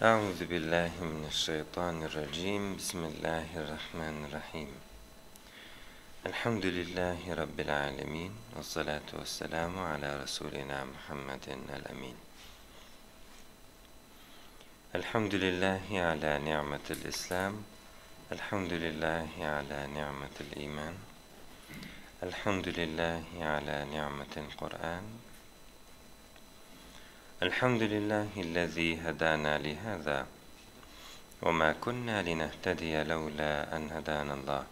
Euzubillahimineşşeytanirracim. Bismillahirrahmanirrahim. Elhamdülillahi Rabbil alemin. Vessalatu vesselamu ala Resulina Muhammedin el-Emin. Elhamdülillahi ala ni'metil İslam. Elhamdülillahi ala ni'metil iman. Elhamdülillahi ala ni'metil Kur'an. Elhamdülillahillezî hedâna lihâzâ ve mâ kunnâ linehtediye levlâ en hedânallâh.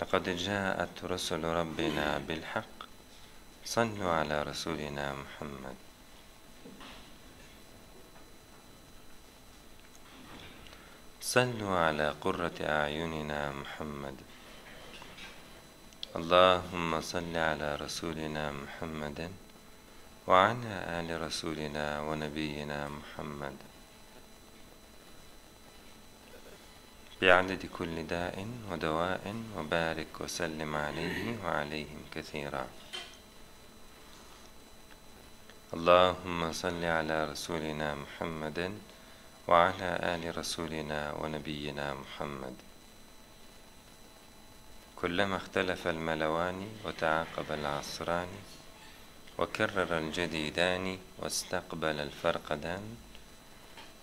Lekad câet rusulü rabbinâ bilhak. Sallu alâ Resulina Muhammed. Sallu alâ kurrati a'yunina Muhammed. Allahümme salli alâ Resulina Muhammedin ve ala ali Resulina ve Nebiyyina Muhammed. Bi'adedi kulli da'in ve devain ve barik ve sellim aleyhi ve aleyhim kethira. Allahümme salli ala Resulina Muhammedin ve ala ali Resulina ve Nebiyyina Muhammed. Kullama ihtelefel melevani ve teaqabel asrani وكرر الجديدان واستقبل الفرقدان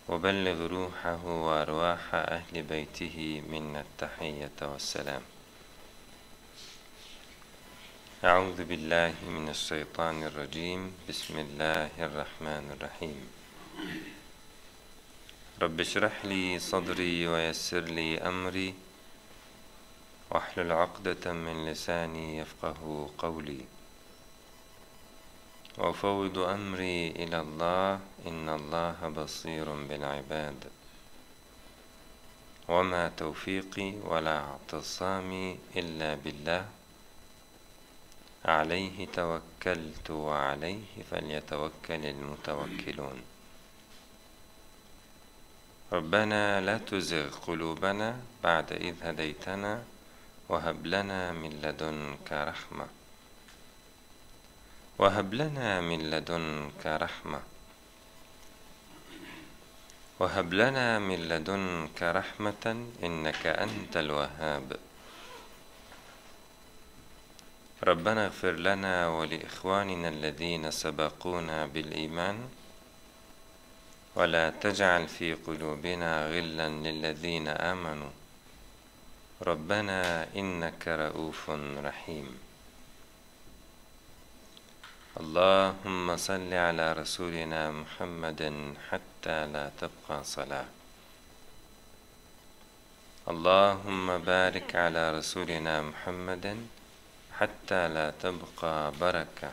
وبلغ روحه وأرواح أهل بيته منا التحية والسلام. أعوذ بالله من الشيطان الرجيم. بسم الله الرحمن الرحيم. رب اشرح لي صدري ويسر لي أمري واحلل عقدة من لساني يفقه قولي وأفوض أمري إلى الله إن الله بصير بالعباد. وما توفيقي ولا اعتصامي إلا بالله عليه توكلت وعليه فليتوكل المتوكلون. ربنا لا تزغ قلوبنا بعد إذ هديتنا وهب لنا من لدنك رحمة. وهب لنا من لدنك رحمة. وهب لنا من لدنك رحمة إنك أنت الوهاب. ربنا اغفر لنا ولإخواننا الذين سبقونا بالإيمان ولا تجعل في قلوبنا غلا للذين آمنوا ربنا إنك رؤوف رحيم. اللهم صل على رسولنا محمد حتى لا تبقى صلاة. اللهم بارك على رسولنا محمد حتى لا تبقى بركة.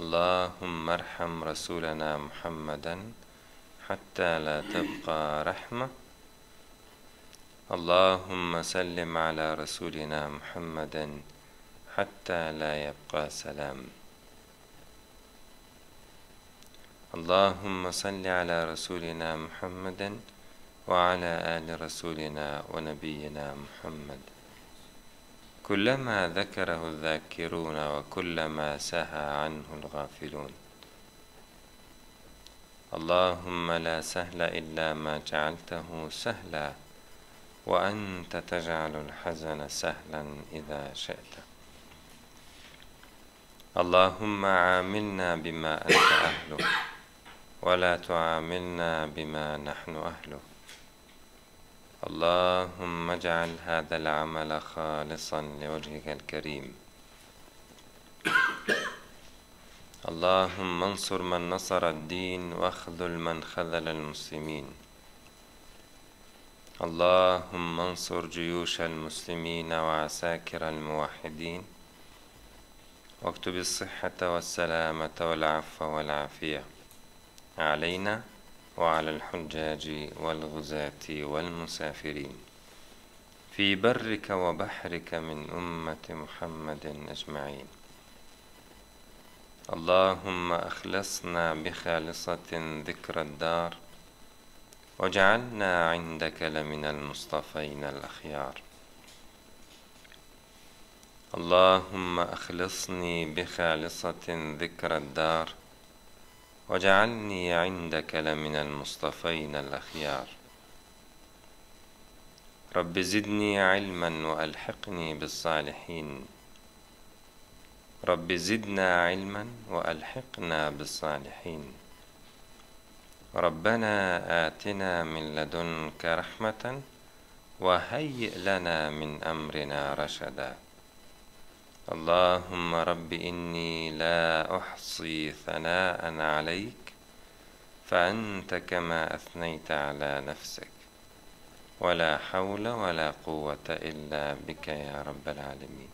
اللهم ارحم رسولنا محمدا حتى لا تبقى رحمة. اللهم سلم على رسولنا محمد حتى لا يبقى سلام. اللهم صل على رسولنا محمد وعلى آل رسولنا ونبينا محمد. كلما ذكره الذاكرون وكلما سهى عنه الغافلون. اللهم لا سهل إلا ما جعلته سهلا وأنت تجعل الحزن سهلا إذا شئت. اللهم عاملنا بما أنت أهله ولا تعاملنا بما نحن أهله. اللهم اجعل هذا العمل خالصا لوجهك الكريم. اللهم انصر من نصر الدين واخذل من خذل المسلمين. اللهم انصر جيوش المسلمين وعساكر الموحدين واكتب الصحة والسلامة والعفو والعافية علينا وعلى الحجاج والغزاة والمسافرين في برك وبحرك من أمة محمد أجمعين. اللهم أخلصنا بخالصة ذكر الدار واجعلنا عندك لمن المصطفين الأخيار. اللهم أخلصني بخالصة ذكر الدار وَجَعَلْنِي عِنْدَكَ لَمِنَ الْمُصْطَفَيْنَ الْأَخْيَارِ رَبِّ زِدْنِي عِلْمًا وَأَلْحِقْنِي بِالصَّالِحِينَ رَبِّ زِدْنَا عِلْمًا وَأَلْحِقْنَا بِالصَّالِحِينَ رَبَّنَا آتِنَا مِنْ لَدُنْكَ رَحْمَةً وَهَيِّئْ لَنَا مِنْ أَمْرِنَا رَشَدًا اللهم رب إني لا أحصي ثناء عليك فأنت كما أثنيت على نفسك ولا حول ولا قوة إلا بك يا رب العالمين.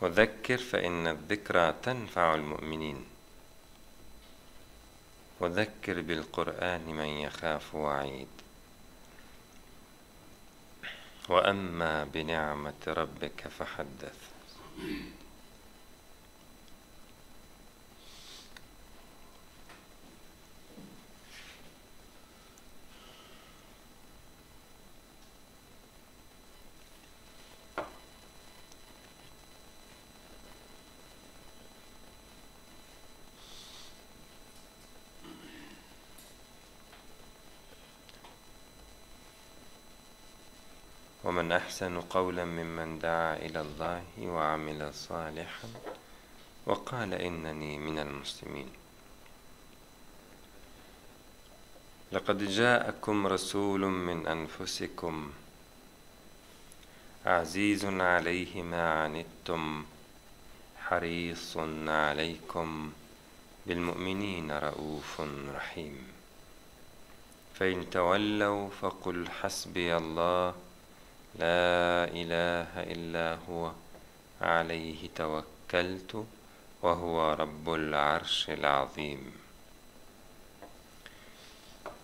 وذكر فإن الذكرى تنفع المؤمنين وذكر بالقرآن من يخاف وعيد وأما بنعمة ربك فحدث. ومن أحسن قولا ممن دعا إلى الله وعمل صالحا وقال إنني من المسلمين. لقد جاءكم رسول من أنفسكم عزيز عليه ما عنتم حريص عليكم بالمؤمنين رؤوف رحيم فإن تولوا فقل حسبي الله لا إله إلا هو عليه توكلت وهو رب العرش العظيم.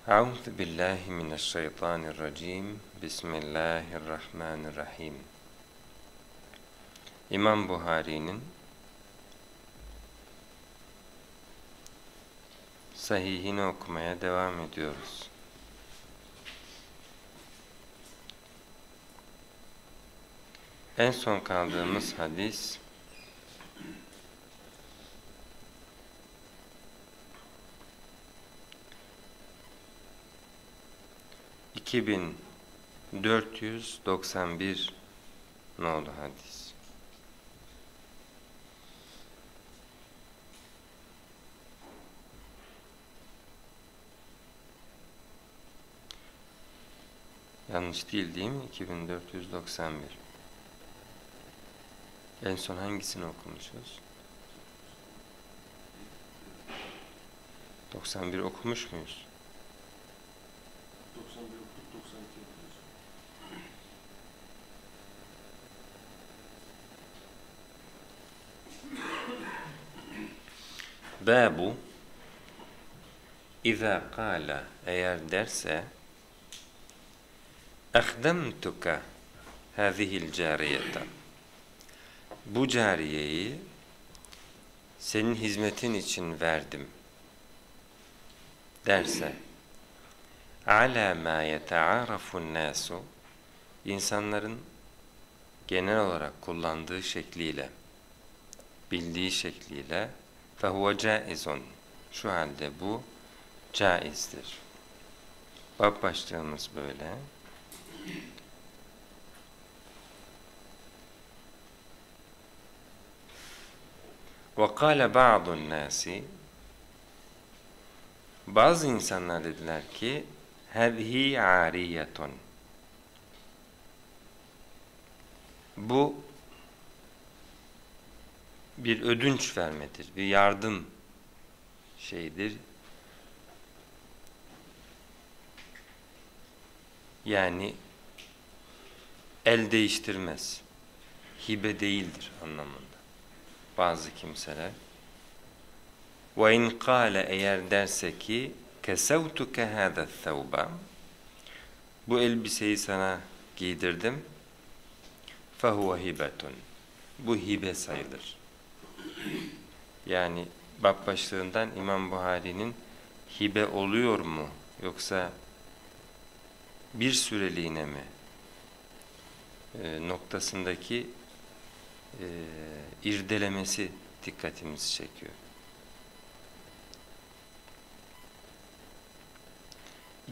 أعوذ بالله من الشيطان الرجيم. بسم الله الرحمن الرحيم. İmam Buhari'nin sahihini okumaya devam ediyoruz. En son kaldığımız hadis - 2491 nolu hadis. Yanlış değil mi? 2491. En son hangisini okumuşuz? 91 okumuş muyuz? 91 okuduk, 92 okuduk. Babu İza kâle eğer derse Akhdemtuke hâzihil cariyeten bu cariyeyi senin hizmetin için verdim derse عَلَى مَا يَتَعَارَفُ النَّاسُ insanların genel olarak kullandığı şekliyle, bildiği şekliyle فَهُوَ جَائِزٌ şu halde bu caizdir. Bab başlığımız böyle. وَقَالَ بَعْضُ النَّاسِ bazı insanlar dediler ki هَذْهِ عَارِيَةٌ bu bir ödünç vermedir, bir yardım şeyidir. Yani el değiştirmez, hibe değildir anlamında. Bazı kimseler وَاِنْ قَالَ eğer derse ki كَسَوْتُكَ هَذَا الثَّوْبَ bu elbiseyi sana giydirdim فَهُوَ هِبَةٌ bu hibe sayılır. Yani bab başlığından İmam Buhari'nin hibe oluyor mu yoksa bir süreliğine mi noktasındaki irdelemesi dikkatimizi çekiyor.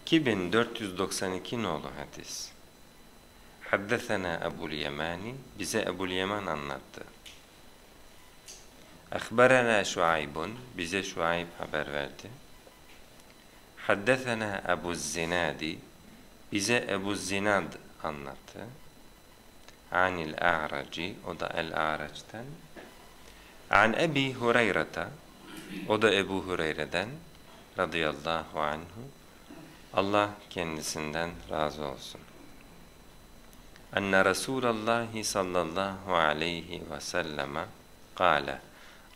...2492 nolu hadis. Haddesena Ebu'l-Yemani, bize Ebu'l-Yeman anlattı. Akhbarana Şuaybun, bize Şuayb haber verdi. Haddesena Ebu'z-Zinadi, bize Ebu'z-Zinad anlattı. Anil-A'raci, o da El-A'raç'tan. An Ebi Hureyre'ta, o da Ebu Hureyre'den radıyallahu anhu. Allah kendisinden razı olsun. Enne Resulallah sallallahu aleyhi ve selleme kâle.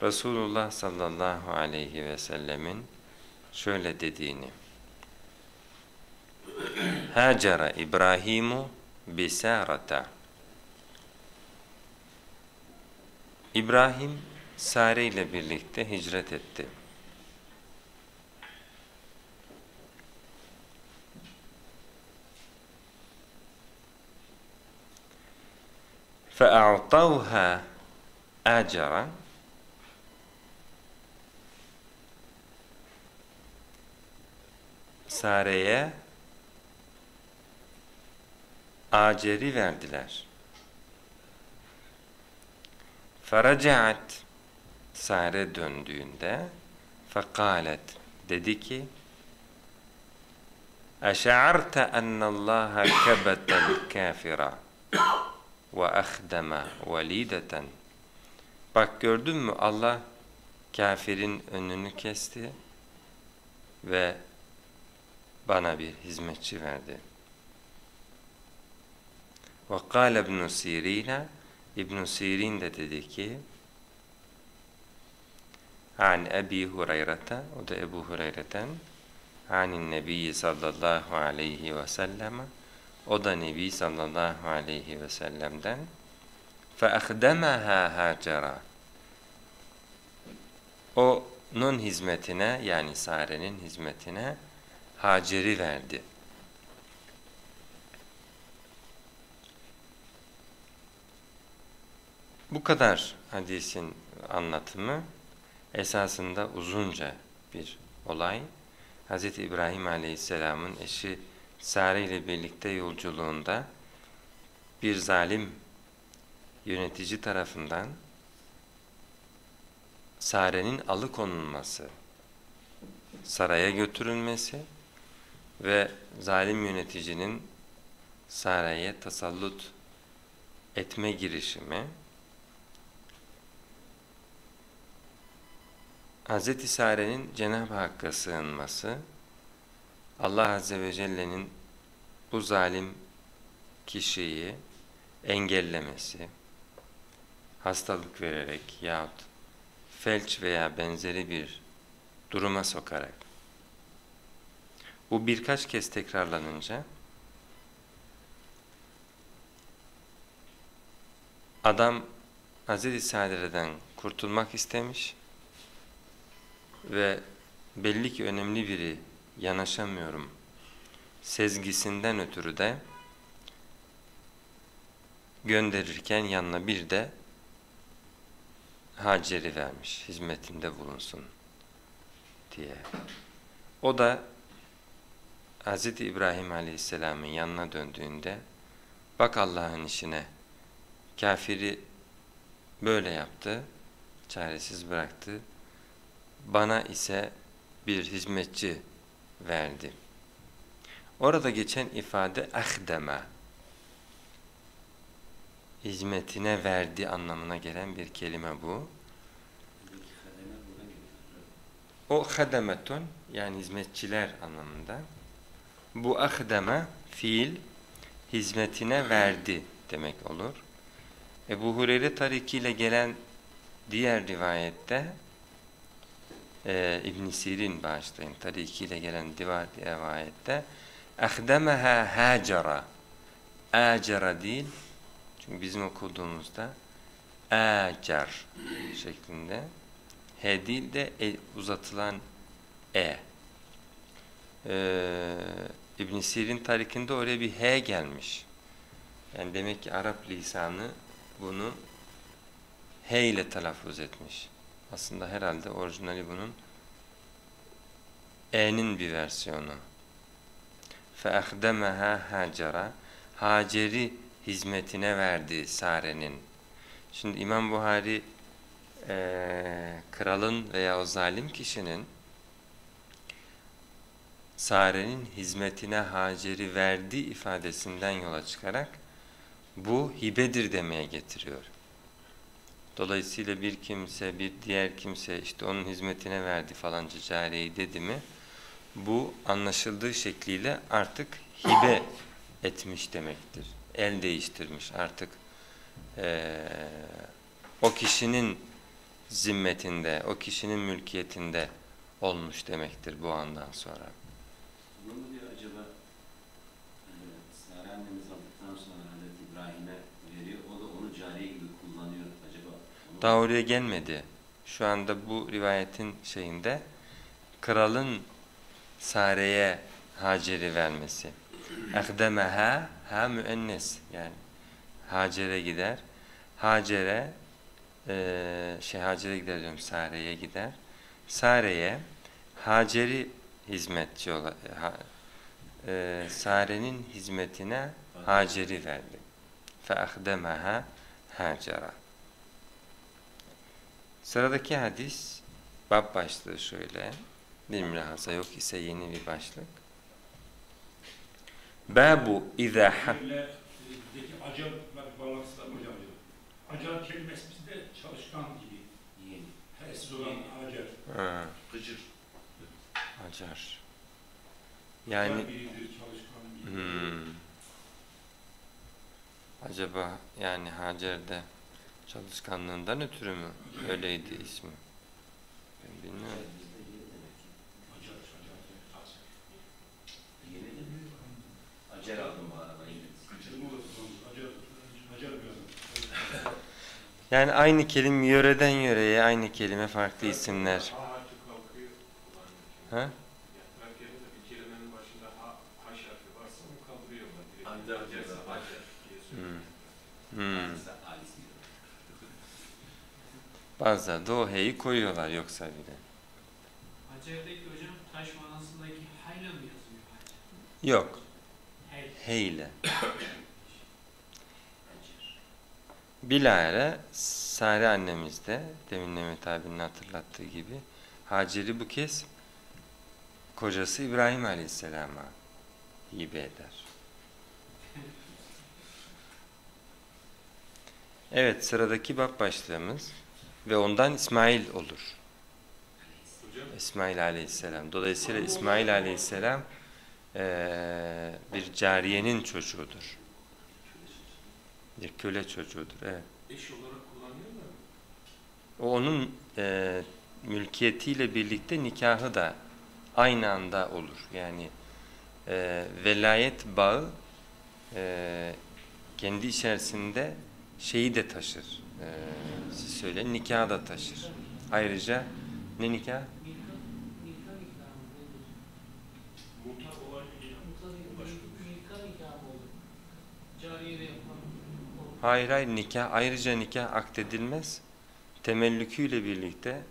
Resulullah sallallahu aleyhi ve sellemin şöyle dediğini. Hâcera İbrahimu bisârata. İbrahim Sare ile birlikte hicret etti. فَاَعْطَوْهَا اَجَرًا Sare'ye aceri verdiler. فَرَجَعَتْ Sare döndüğünde فَقَالَتْ dedi ki اَشَعَرْتَ اَنَّ اللّٰهَ كَبَتَ الْكَافِرَ ve ahdama velideten. Bak gördün mü, Allah kafirin önünü kesti ve bana bir hizmetçi verdi. Ve kâle İbn-i Sirin'e, İbn-i Sirin de dedi ki an Ebi Hureyre'te, o da Ebu Hureyre'den anin Nebiyyi sallallahu aleyhi ve selleme, o da Nebi sallallahu aleyhi ve sellem'den فَاَخْدَمَهَا هَاجَرًا onun hizmetine, yani Sare'nin hizmetine Hacer'i verdi. Bu kadar hadisin anlatımı. Esasında uzunca bir olay. Hz. İbrahim aleyhisselamın eşi Sare ile birlikte yolculuğunda bir zalim yönetici tarafından Sare'nin alıkonulması, saraya götürülmesi ve zalim yöneticinin Sare'ye tasallut etme girişimi, Hz. Sare'nin Cenab-ı Hakk'a sığınması, Allah Azze ve Celle'nin bu zalim kişiyi engellemesi, hastalık vererek yahut felç veya benzeri bir duruma sokarak. Bu birkaç kez tekrarlanınca adam Hazreti Sare'den kurtulmak istemiş ve belli ki önemli biri, yanaşamıyorum sezgisinden ötürü de gönderirken yanına bir de Hacer'i vermiş, hizmetinde bulunsun diye. O da Hz. İbrahim aleyhisselamın yanına döndüğünde bak Allah'ın işine, kafiri böyle yaptı, çaresiz bıraktı, bana ise bir hizmetçi verdi. Orada geçen ifade ahdeme, hizmetine verdi anlamına gelen bir kelime bu. O hademetun, yani hizmetçiler anlamında. Bu ahdeme fiil, hizmetine verdi demek olur. Ebu Hureyre tarikiyle gelen diğer rivayette İbn-i Sirin bağışlayın tarikiyle gelen rivayette اَخْدَمَهَا هَاجَرًا اَاجَرًا değil, çünkü bizim okuduğumuzda اَاجَر şeklinde h değil de uzatılan e. İbn Sirin tarikinde oraya bir H gelmiş. Yani demek ki Arap lisanı bunu H ile telaffuz etmiş. Aslında herhalde orijinali bunun E'nin bir versiyonu. فَاَخْدَمَهَا هَاجَرَا Hacer'i hizmetine verdi Sare'nin. Şimdi İmam Buhari kralın veya o zalim kişinin Sare'nin hizmetine Hacer'i verdi ifadesinden yola çıkarak bu hibedir demeye getiriyor. Dolayısıyla bir kimse, bir diğer kimse işte onun hizmetine verdi falanca cariyeyi dedi mi, bu anlaşıldığı şekliyle artık hibe etmiş demektir. El değiştirmiş artık o kişinin zimmetinde, o kişinin mülkiyetinde olmuş demektir bu andan sonra. Bunu diyor acaba Sare annemiz aldıktan sonra Hazreti İbrahim'e veriyor, o da onu cariye gibi kullanıyor acaba? Daha oraya gelmedi. Şu anda bu rivayetin şeyinde kralın Sare'ye Hacer'i vermesi. اَخْدَمَهَا هَا müennes yani Hacer'e gider. Hacer'e Hacer'e gider diyorum, Sare'ye gider. Sare'ye Hacer'i hizmetçi olarak Sare'nin hizmetine Hacer'i verdi. فَاَخْدَمَهَا هَاجَرَا Sıradaki hadis bab başlığı şöyle. Bir mülahaza yok ise yeni bir başlık. Babu izâ hâ. Acar bağlantısı da mı hocam? Acar kelimesi bizde çalışkan gibi. Tersiz olan acar. Ha. Gıcır. Acar. Yani. Acar biridir, çalışkan gibi. Acaba yani Hacer'de çalışkanlığından ötürü mü? Öyleydi ismi. Ben bilmiyorum. Yani aynı kelime yöreden yöreye aynı kelime farklı isimler. Ha? Bazen de o heyi koyuyorlar yoksa bile. Hacer'deki hocam taş manasındaki hayla mı yazıyor? Yok. Heyle. Bilahare Sare annemiz de demin Mehmet abinin hatırlattığı gibi Hacer'i bu kez kocası İbrahim Aleyhisselam'a hibe eder. Evet, sıradaki bab başlığımız ve ondan İsmail olur. İsmail Aleyhisselam. Dolayısıyla İsmail Aleyhisselam bir cariyenin çocuğudur. Bir köle çocuğudur. Evet. Eş olarak kullanıyorlar mı? O onun mülkiyetiyle birlikte nikahı da aynı anda olur. Yani velayet bağı kendi içerisinde şeyi de taşır. Siz söyleyin, nikahı da taşır. Ayrıca ne nikah? Hayır, nikah, ayrıca nikah akdedilmez. Temellüküyle birlikte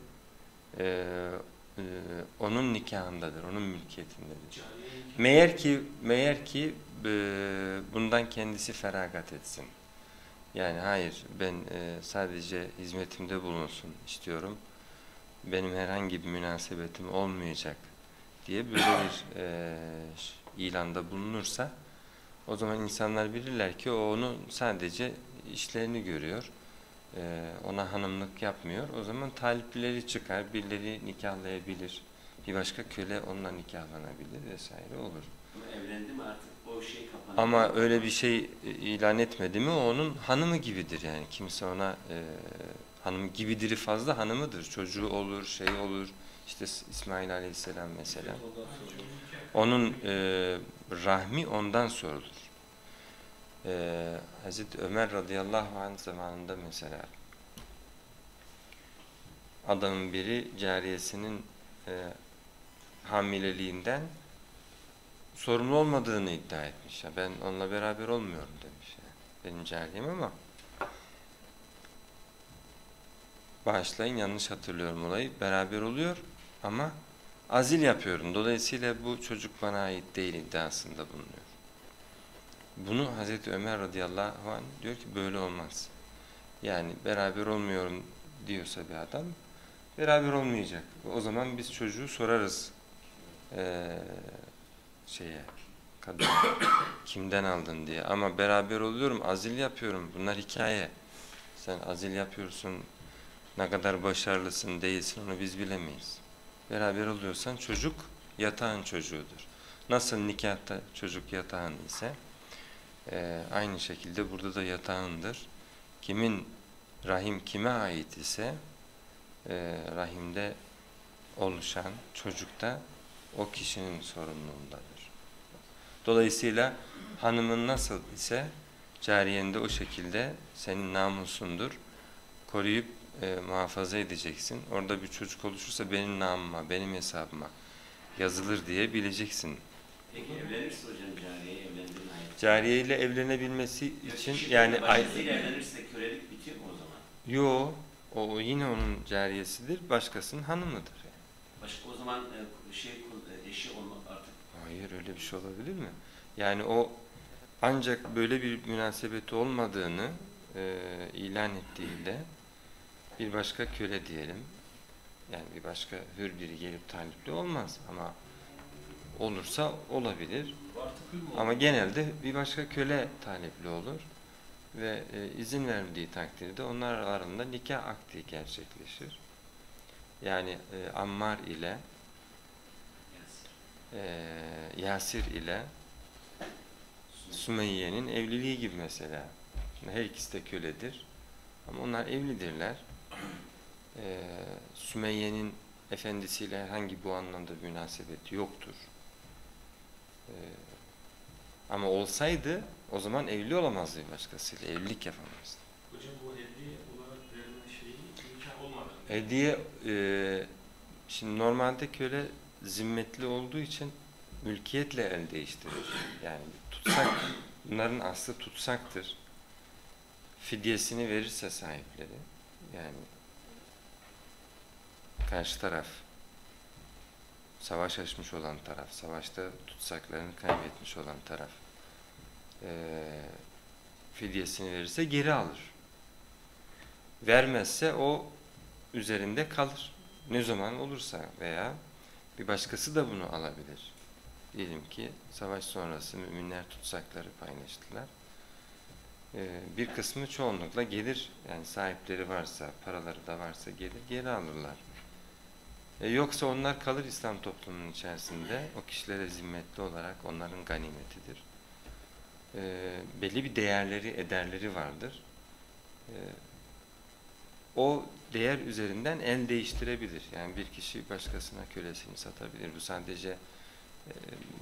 onun nikahındadır, onun mülkiyetindedir. Meğer ki bundan kendisi feragat etsin. Yani hayır, ben sadece hizmetimde bulunsun istiyorum. Benim herhangi bir münasebetim olmayacak diye böyle bir ilanda bulunursa, o zaman insanlar bilirler ki o onu sadece işlerini görüyor, ona hanımlık yapmıyor. O zaman talipleri çıkar, birileri nikahlayabilir, bir başka köle onunla nikahlanabilir vesaire olur. Ama evlendi mi artık o şey kapanır. Ama öyle bir şey ilan etmedi mi o onun hanımı gibidir yani. Kimse ona hanımı gibidir'i fazla hanımıdır, çocuğu olur, şey olur. İşte İsmail Aleyhisselam mesela. Onun rahmi ondan sorulur. Hazreti Ömer radıyallahu anh zamanında mesela adamın biri cariyesinin hamileliğinden sorumlu olmadığını iddia etmiş. Ya ben onunla beraber olmuyorum demiş. Ya. Benim cariyem ama bağışlayın yanlış hatırlıyorum olayı. Beraber oluyor ama azil yapıyorum. Dolayısıyla bu çocuk bana ait değil iddiasında bulunuyor. Bunu Hazreti Ömer radıyallahu anh diyor ki böyle olmaz. Yani beraber olmuyorum diyorsa bir adam beraber olmayacak. O zaman biz çocuğu sorarız kadın kimden aldın diye. Ama beraber oluyorum, azil yapıyorum. Bunlar hikaye. Sen azil yapıyorsun, ne kadar başarılısın değilsin onu biz bilemeyiz. Beraber oluyorsan çocuk yatağın çocuğudur. Nasıl nikahta çocuk yatağın ise aynı şekilde burada da yatağındır. Kimin rahim kime ait ise rahimde oluşan çocukta o kişinin sorumluluğundadır. Dolayısıyla hanımın nasıl ise cariyen de o şekilde senin namusundur. Koruyup muhafaza edeceksin. Orada bir çocuk oluşursa benim namıma, benim hesabıma yazılır diye bileceksin. Peki evlenirse hocam cariyeyi evlendirme. Cariye ile evlenebilmesi için yani başkasıyla evlenirse kölelik bitiyor mu o zaman? Yok. O yine onun cariyesidir. Başkasının hanımıdır. Yani. Başka o zaman eşi olmak artık. Hayır öyle bir şey olabilir mi? Yani o ancak böyle bir münasebeti olmadığını ilan ettiğinde bir başka köle diyelim. Yani bir başka hür biri gelip talipli olmaz ama olursa olabilir. Ama genelde bir başka köle talipli olur. Ve izin vermediği takdirde onlar arasında nikah akdi gerçekleşir. Yani Ammar ile Yasir ile Sümeyye'nin evliliği gibi mesela. Her ikisi de köledir. Ama onlar evlidirler. Sümeyye'nin efendisiyle herhangi bu anlamda münasebeti yoktur. Ama olsaydı o zaman evli olamazdı bir başkasıyla, evlilik yapamazdı. Hocam bu hediye olarak verilen şeyi nikah olmadı. Hediye, şimdi normalde köle zimmetli olduğu için mülkiyetle el değiştirir. Yani tutsak, bunların aslı tutsaktır. Fidyesini verirse sahipleri, yani karşı taraf, savaş açmış olan taraf, savaşta tutsaklarını kaybetmiş olan taraf fidyesini verirse geri alır. Vermezse o üzerinde kalır. Ne zaman olursa veya bir başkası da bunu alabilir. Diyelim ki savaş sonrası müminler tutsakları paylaştılar. Bir kısmı çoğunlukla gelir. Yani sahipleri varsa, paraları da varsa gelir, geri alırlar. Yoksa onlar kalır İslam toplumunun içerisinde. O kişilere zimmetli olarak onların ganimetidir. Belli bir değerleri, ederleri vardır. O değer üzerinden el değiştirebilir. Yani bir kişi başkasına kölesini satabilir. Bu sadece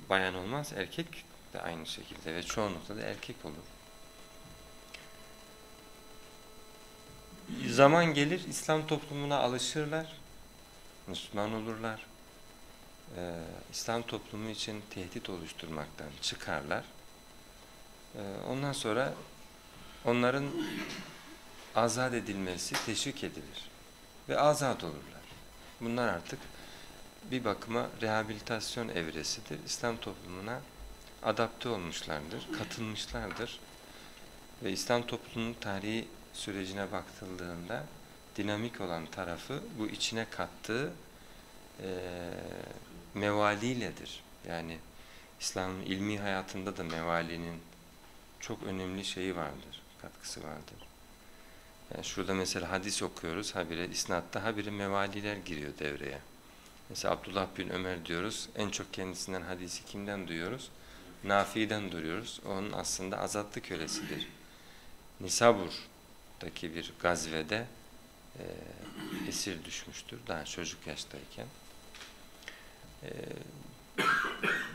bayan olmaz, erkek de aynı şekilde ve çoğunlukla da erkek olur. Zaman gelir, İslam toplumuna alışırlar, Müslüman olurlar. İslam toplumu için tehdit oluşturmaktan çıkarlar. Ondan sonra onların azat edilmesi teşvik edilir ve azat olurlar. Bunlar artık bir bakıma rehabilitasyon evresidir. İslam toplumuna adapte olmuşlardır, katılmışlardır ve İslam toplumunun tarihi sürecine bakıldığında dinamik olan tarafı bu içine kattığı mevaliyledir. Yani İslam'ın ilmi hayatında da mevalinin çok önemli şeyi vardır, katkısı vardır. Yani şurada mesela hadis okuyoruz, habire isnatta habire mevaliler giriyor devreye. Mesela Abdullah bin Ömer diyoruz, en çok kendisinden hadisi kimden duyuyoruz? Nafi'den duyuyoruz, onun aslında azatlı kölesidir. Nisabur'daki bir gazvede esir düşmüştür, daha çocuk yaştayken.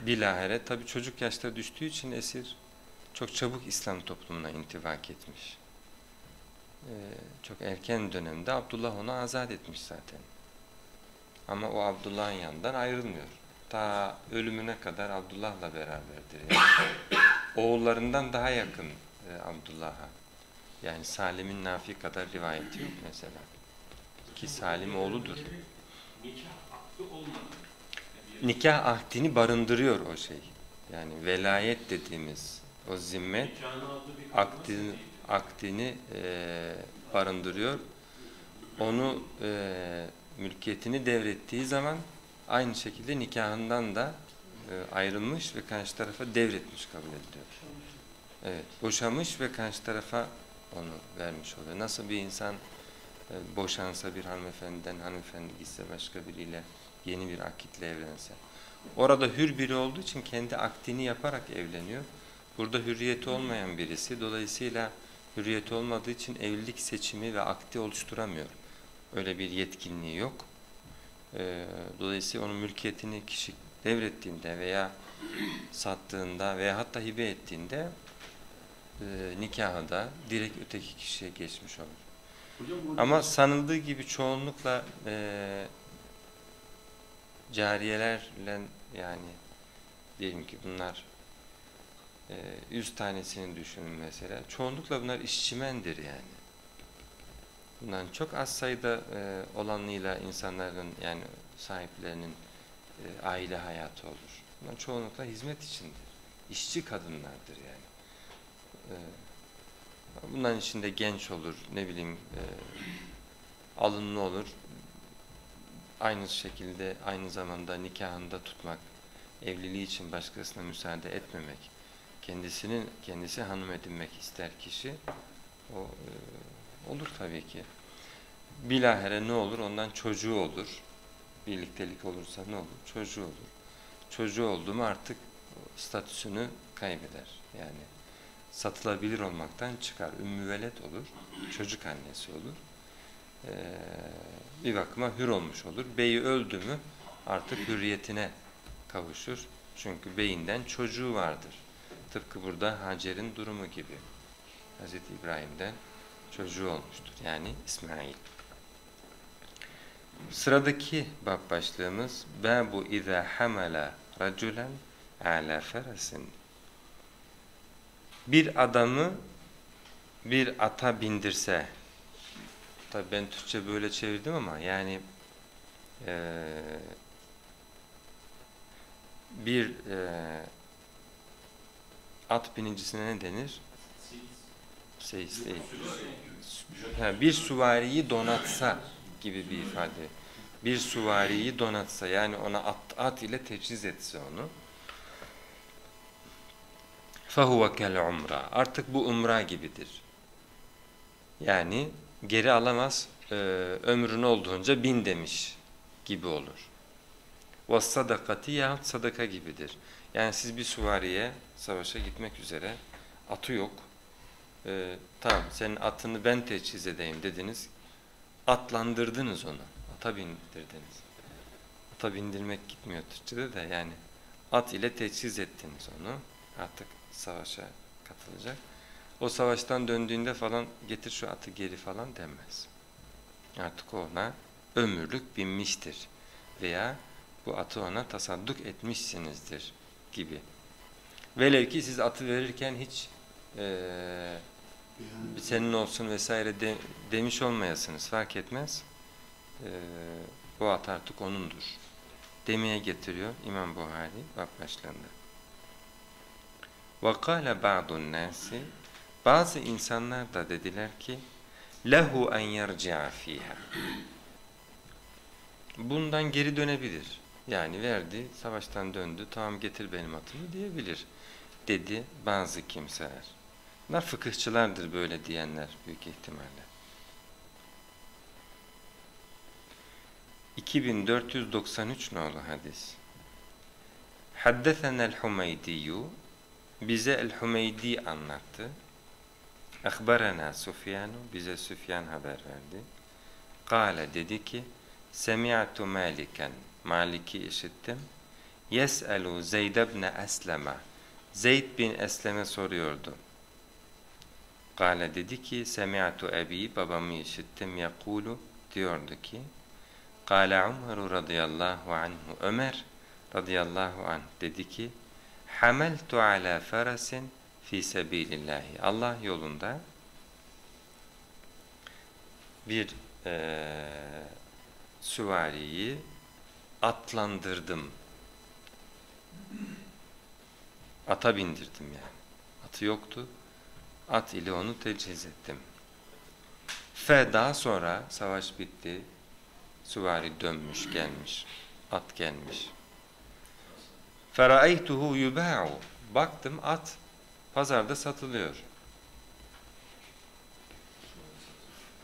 Bilahare tabii çocuk yaşta düştüğü için esir çok çabuk İslam toplumuna intifak etmiş. Çok erken dönemde Abdullah onu azat etmiş zaten. Ama o Abdullah'ın yanından ayrılmıyor. ta ölümüne kadar Abdullah'la beraberdir. Yani. Oğullarından daha yakın Abdullah'a. Yani Salim'in Nafi kadar rivayeti yok mesela. Ki Salim oğludur. Nikah ahdini barındırıyor o şey. Yani velayet dediğimiz o zimmet akdini barındırıyor. Onu mülkiyetini devrettiği zaman aynı şekilde nikahından da ayrılmış ve karşı tarafa devretmiş kabul ediliyor. Evet, boşamış ve karşı tarafa onu vermiş oluyor. Nasıl bir insan boşansa bir hanımefendiden, hanımefendi ise başka biriyle yeni bir akitle evlense. Orada hür biri olduğu için kendi akdini yaparak evleniyor. Burada hürriyeti olmayan birisi, dolayısıyla hürriyeti olmadığı için evlilik seçimi ve akdi oluşturamıyor. Öyle bir yetkinliği yok. Dolayısıyla onun mülkiyetini kişi devrettiğinde veya sattığında veya hatta hibe ettiğinde nikahı da direkt öteki kişiye geçmiş olur. Ama sanıldığı gibi çoğunlukla cariyelerle, yani diyelim ki bunlar 100 tanesini düşünün mesela, çoğunlukla bunlar işçimendir yani. Bundan çok az sayıda olanıyla insanların, yani sahiplerinin aile hayatı olur. Bunlar çoğunlukla hizmet içindir. İşçi kadınlardır yani. Bunların içinde genç olur, ne bileyim alımlı olur. Aynı şekilde aynı zamanda nikahında tutmak, evliliği için başkasına müsaade etmemek, kendisi hanım edinmek ister kişi, o olur tabii ki. Bilahare ne olur? Ondan çocuğu olur. Birliktelik olursa ne olur? Çocuğu olur. Çocuğu oldu mu artık statüsünü kaybeder. Yani satılabilir olmaktan çıkar. Ümmüvelet olur. Çocuk annesi olur. Bir bakıma hür olmuş olur. Beyi öldü mü artık hürriyetine kavuşur. Çünkü beyinden çocuğu vardır. Tıpkı burada Hacer'in durumu gibi. Hz. İbrahim'den çocuğu olmuştur. Yani İsmail. Sıradaki bab başlığımız Bâbu izâ hamala raculen alâ ferasin. Bir adamı bir ata bindirse. Tabii ben Türkçe böyle çevirdim ama yani bir at binicisine ne denir? Seyis değil. Yani bir süvariyi donatsa gibi bir ifade. Bir süvariyi donatsa, yani ona at ile teçhiz etse onu. فَهُوَ كَالْعُمْرَى. Artık bu umra gibidir. Yani geri alamaz, ömrün olduğunca bin demiş gibi olur. وَالصَّدَقَةِ yahut sadaka gibidir. Yani siz bir süvariye savaşa gitmek üzere, atı yok. Tamam, senin atını ben teçhiz edeyim dediniz. Atlandırdınız onu. Ata bindirdiniz. Ata bindirmek gitmiyor Türkçe'de de, yani at ile teçhiz ettiniz onu. Artık savaşa katılacak. O savaştan döndüğünde falan getir şu atı geri falan denmez. Artık ona ömürlük binmiştir. Veya bu atı ona tasadduk etmişsinizdir gibi. Velev ki siz atı verirken hiç senin olsun vesaire demiş olmayasınız, fark etmez. Bu at artık onundur demeye getiriyor İmam Buhari bab başlığında. وَقَالَ بَعْضُ النَّاسِ Bazı insanlar da dediler ki لَهُ اَنْ يَرْجِعَ ف۪يهَا Bundan geri dönebilir. Yani verdi, savaştan döndü, tamam getir benim atımı diyebilir dedi bazı kimseler. Bunlar fıkıhçılardır böyle diyenler büyük ihtimalle. 2493 nolu hadis. حَدَّثَنَا الْحُمَيْدِيُّ Bize El-Hümeydi anlattı. Akbarana Süfyanu, bize Süfyan haber verdi. Kale dedi ki, Semi'atu Maliken, Malik'i işittim. Yes'elu Zeyd ibn Esleme, Zeyd bin Esleme soruyordu. Kale dedi ki, Semi'atu Ebi, babamı işittim. Yekulu, diyordu ki, Kale Ömer radıyallahu anhu, Ömer radıyallahu anh dedi ki: "Hameltu ala farasin fi sabilillahi." Allah yolunda bir süvariyi atlandırdım. Ata bindirdim yani. Atı yoktu. At ile onu teciz ettim. Fe, daha sonra savaş bitti. Süvari dönmüş, gelmiş. At gelmiş. Feraeytuhu yuba'u. Baktım at pazarda satılıyor.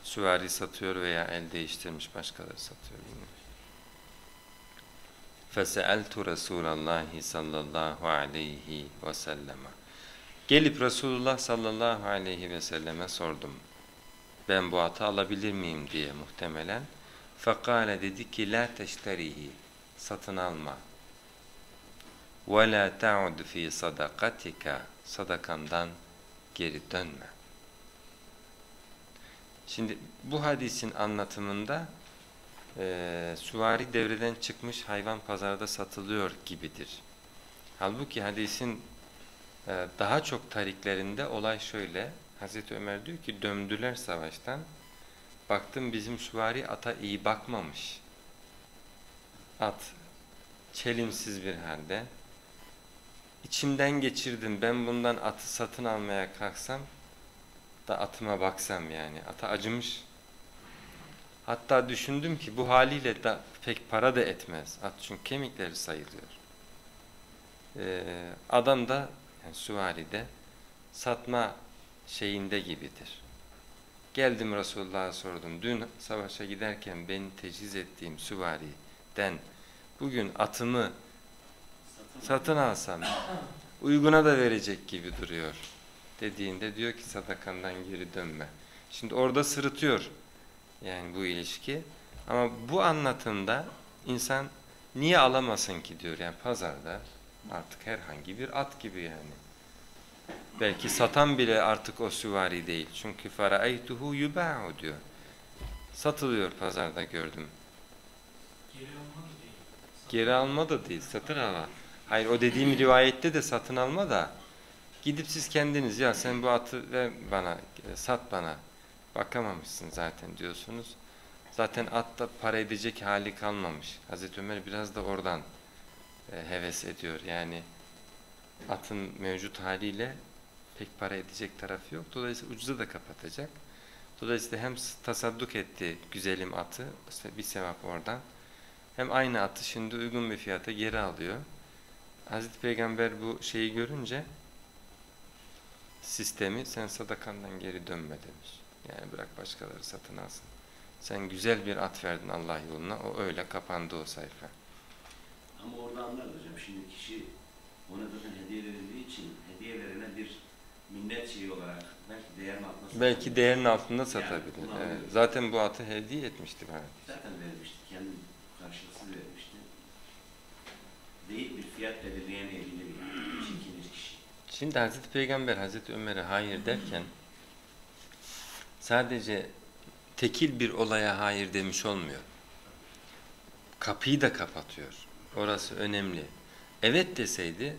Süvari satıyor veya el değiştirmiş, başkaları satıyor. Feseeltu Resulallahi sallallahu aleyhi ve selleme. Gelip Resulullah sallallahu aleyhi ve selleme sordum. Ben bu atı alabilir miyim diye muhtemelen. Fekale, dedi ki: "La teşterihi." Satın alma. "Ve la ta'ud fi sadakatika." Sadakandan geri dönme. Şimdi bu hadisin anlatımında süvari devreden çıkmış, hayvan pazarda satılıyor gibidir. Halbuki hadisin daha çok tariklerinde olay şöyle. Hazreti Ömer diyor ki: "Döndüler savaştan. Baktım bizim süvari ata iyi bakmamış. At çelimsiz bir halde. İçimden geçirdim, ben bundan atı satın almaya kalksam da atıma baksam yani." Ata acımış. Hatta düşündüm ki bu haliyle de pek para da etmez. At çünkü kemikleri sayılıyor. Adam da, yani süvari de satma şeyinde gibidir. Geldim Resulullah'a sordum. "Dün savaşa giderken beni teciz ettiğim süvariden bugün atımı satın alsam uyguna da verecek gibi duruyor." dediğinde diyor ki: "Sadakandan geri dönme." Şimdi orada sırıtıyor yani bu ilişki. Ama bu anlatımda insan niye alamasın ki diyor. Yani pazarda artık herhangi bir at gibi yani. Belki satan bile artık o süvari değil. Çünkü faraeytuhu yuba'u diyor. Satılıyor pazarda, gördüm. Geri alma da değil, satın alma. Hayır, o dediğim rivayette de satın alma da, gidip siz kendiniz, "Ya sen bu atı ver bana, sat bana, bakamamışsın zaten" diyorsunuz. Zaten at da para edecek hali kalmamış. Hazreti Ömer biraz da oradan heves ediyor. Yani atın mevcut haliyle pek para edecek tarafı yok. Dolayısıyla ucuza da kapatacak. Dolayısıyla hem tasadduk etti güzelim atı, bir sevap oradan. Hem aynı atı şimdi uygun bir fiyata geri alıyor. Hazreti Peygamber bu şeyi görünce, sistemi, "Sen sadakandan geri dönme" demiş. Yani bırak başkaları satın alsın. Sen güzel bir at verdin Allah yoluna. O öyle kapandı o sayfa. Ama orada anlar hocam. Şimdi kişi ona zaten hediye verildiği için hediye verene bir minnet şeyi olarak belki değerin altında satabilir. Belki değerin altında satabilir. Yani, evet. Zaten bu atı hediye etmişti bana. Zaten vermişti. Kendi karşılıksız vermişti. Değil bir fiyat belirleyen evlidir. Çekilir kişi. Şimdi Hazreti Peygamber Hazreti Ömer'e hayır derken sadece tekil bir olaya hayır demiş olmuyor. Kapıyı da kapatıyor. Orası önemli. Evet deseydi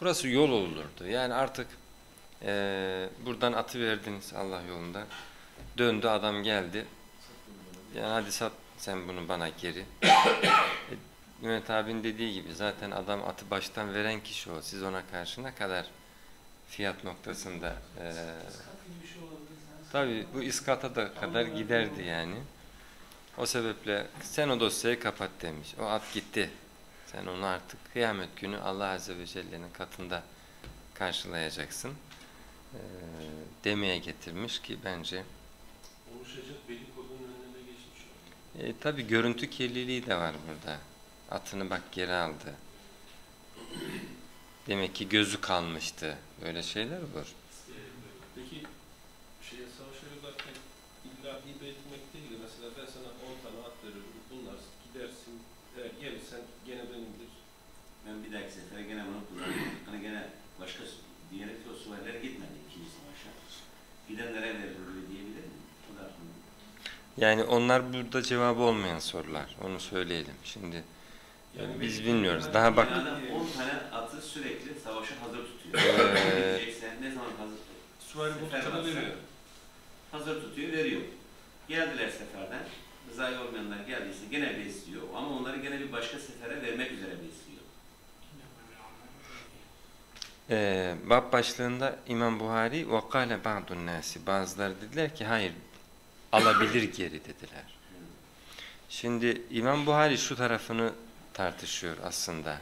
burası yol olurdu. Yani artık buradan atı verdiniz Allah yolunda. Döndü adam, geldi. Yani "Hadi sat sen bunu bana geri." Mehmet abinin dediği gibi zaten adam atı baştan veren kişi o. Siz ona karşı ne kadar fiyat noktasında tabii bu iskata da kadar giderdi yani. O sebeple "Sen o dosyayı kapat" demiş. O at gitti. Sen onu artık kıyamet günü Allah Azze ve Celle'nin katında karşılayacaksın demeye getirmiş ki bence. Oluşacak belli kodunun önüne geçmiş oldu. Tabii görüntü kirliliği de var burada. Atını bak geri aldı. Demek ki gözü kalmıştı. Böyle şeyler var. Peki savaşa yollarken illa hibe etmek değil de mesela ben sana 10 tane at veririm, bunlar gidersin, eğer gelirsen gene benimdir. Ben bir dahaki sefere gene bunu kullanıyorum. Hani gene başka diyerek o süvarilere gitmedi ikinci savaşa. Gidenlere verir öyle diyebilir mi? Yani onlar burada cevabı olmayan sorular. Onu söyleyelim. Şimdi Yani biz bilmiyoruz. Daha bak. 10 tane atı sürekli savaşa hazır tutuyor. Ne zaman hazır tutuyor? Süvari muhtemelen veriyor. Hazır tutuyor, veriyor. Geldiler seferden. Rıza'yı olmayanlar geldiyse gene besliyor. Ama onları gene bir başka sefere vermek üzere besliyor. Bab başlığında İmam Buhari وَقَالَ بَعْضُ النَّاسِ Bazıları dediler ki hayır, alabilir geri dediler. Şimdi İmam Buhari şu tarafını tartışıyor aslında.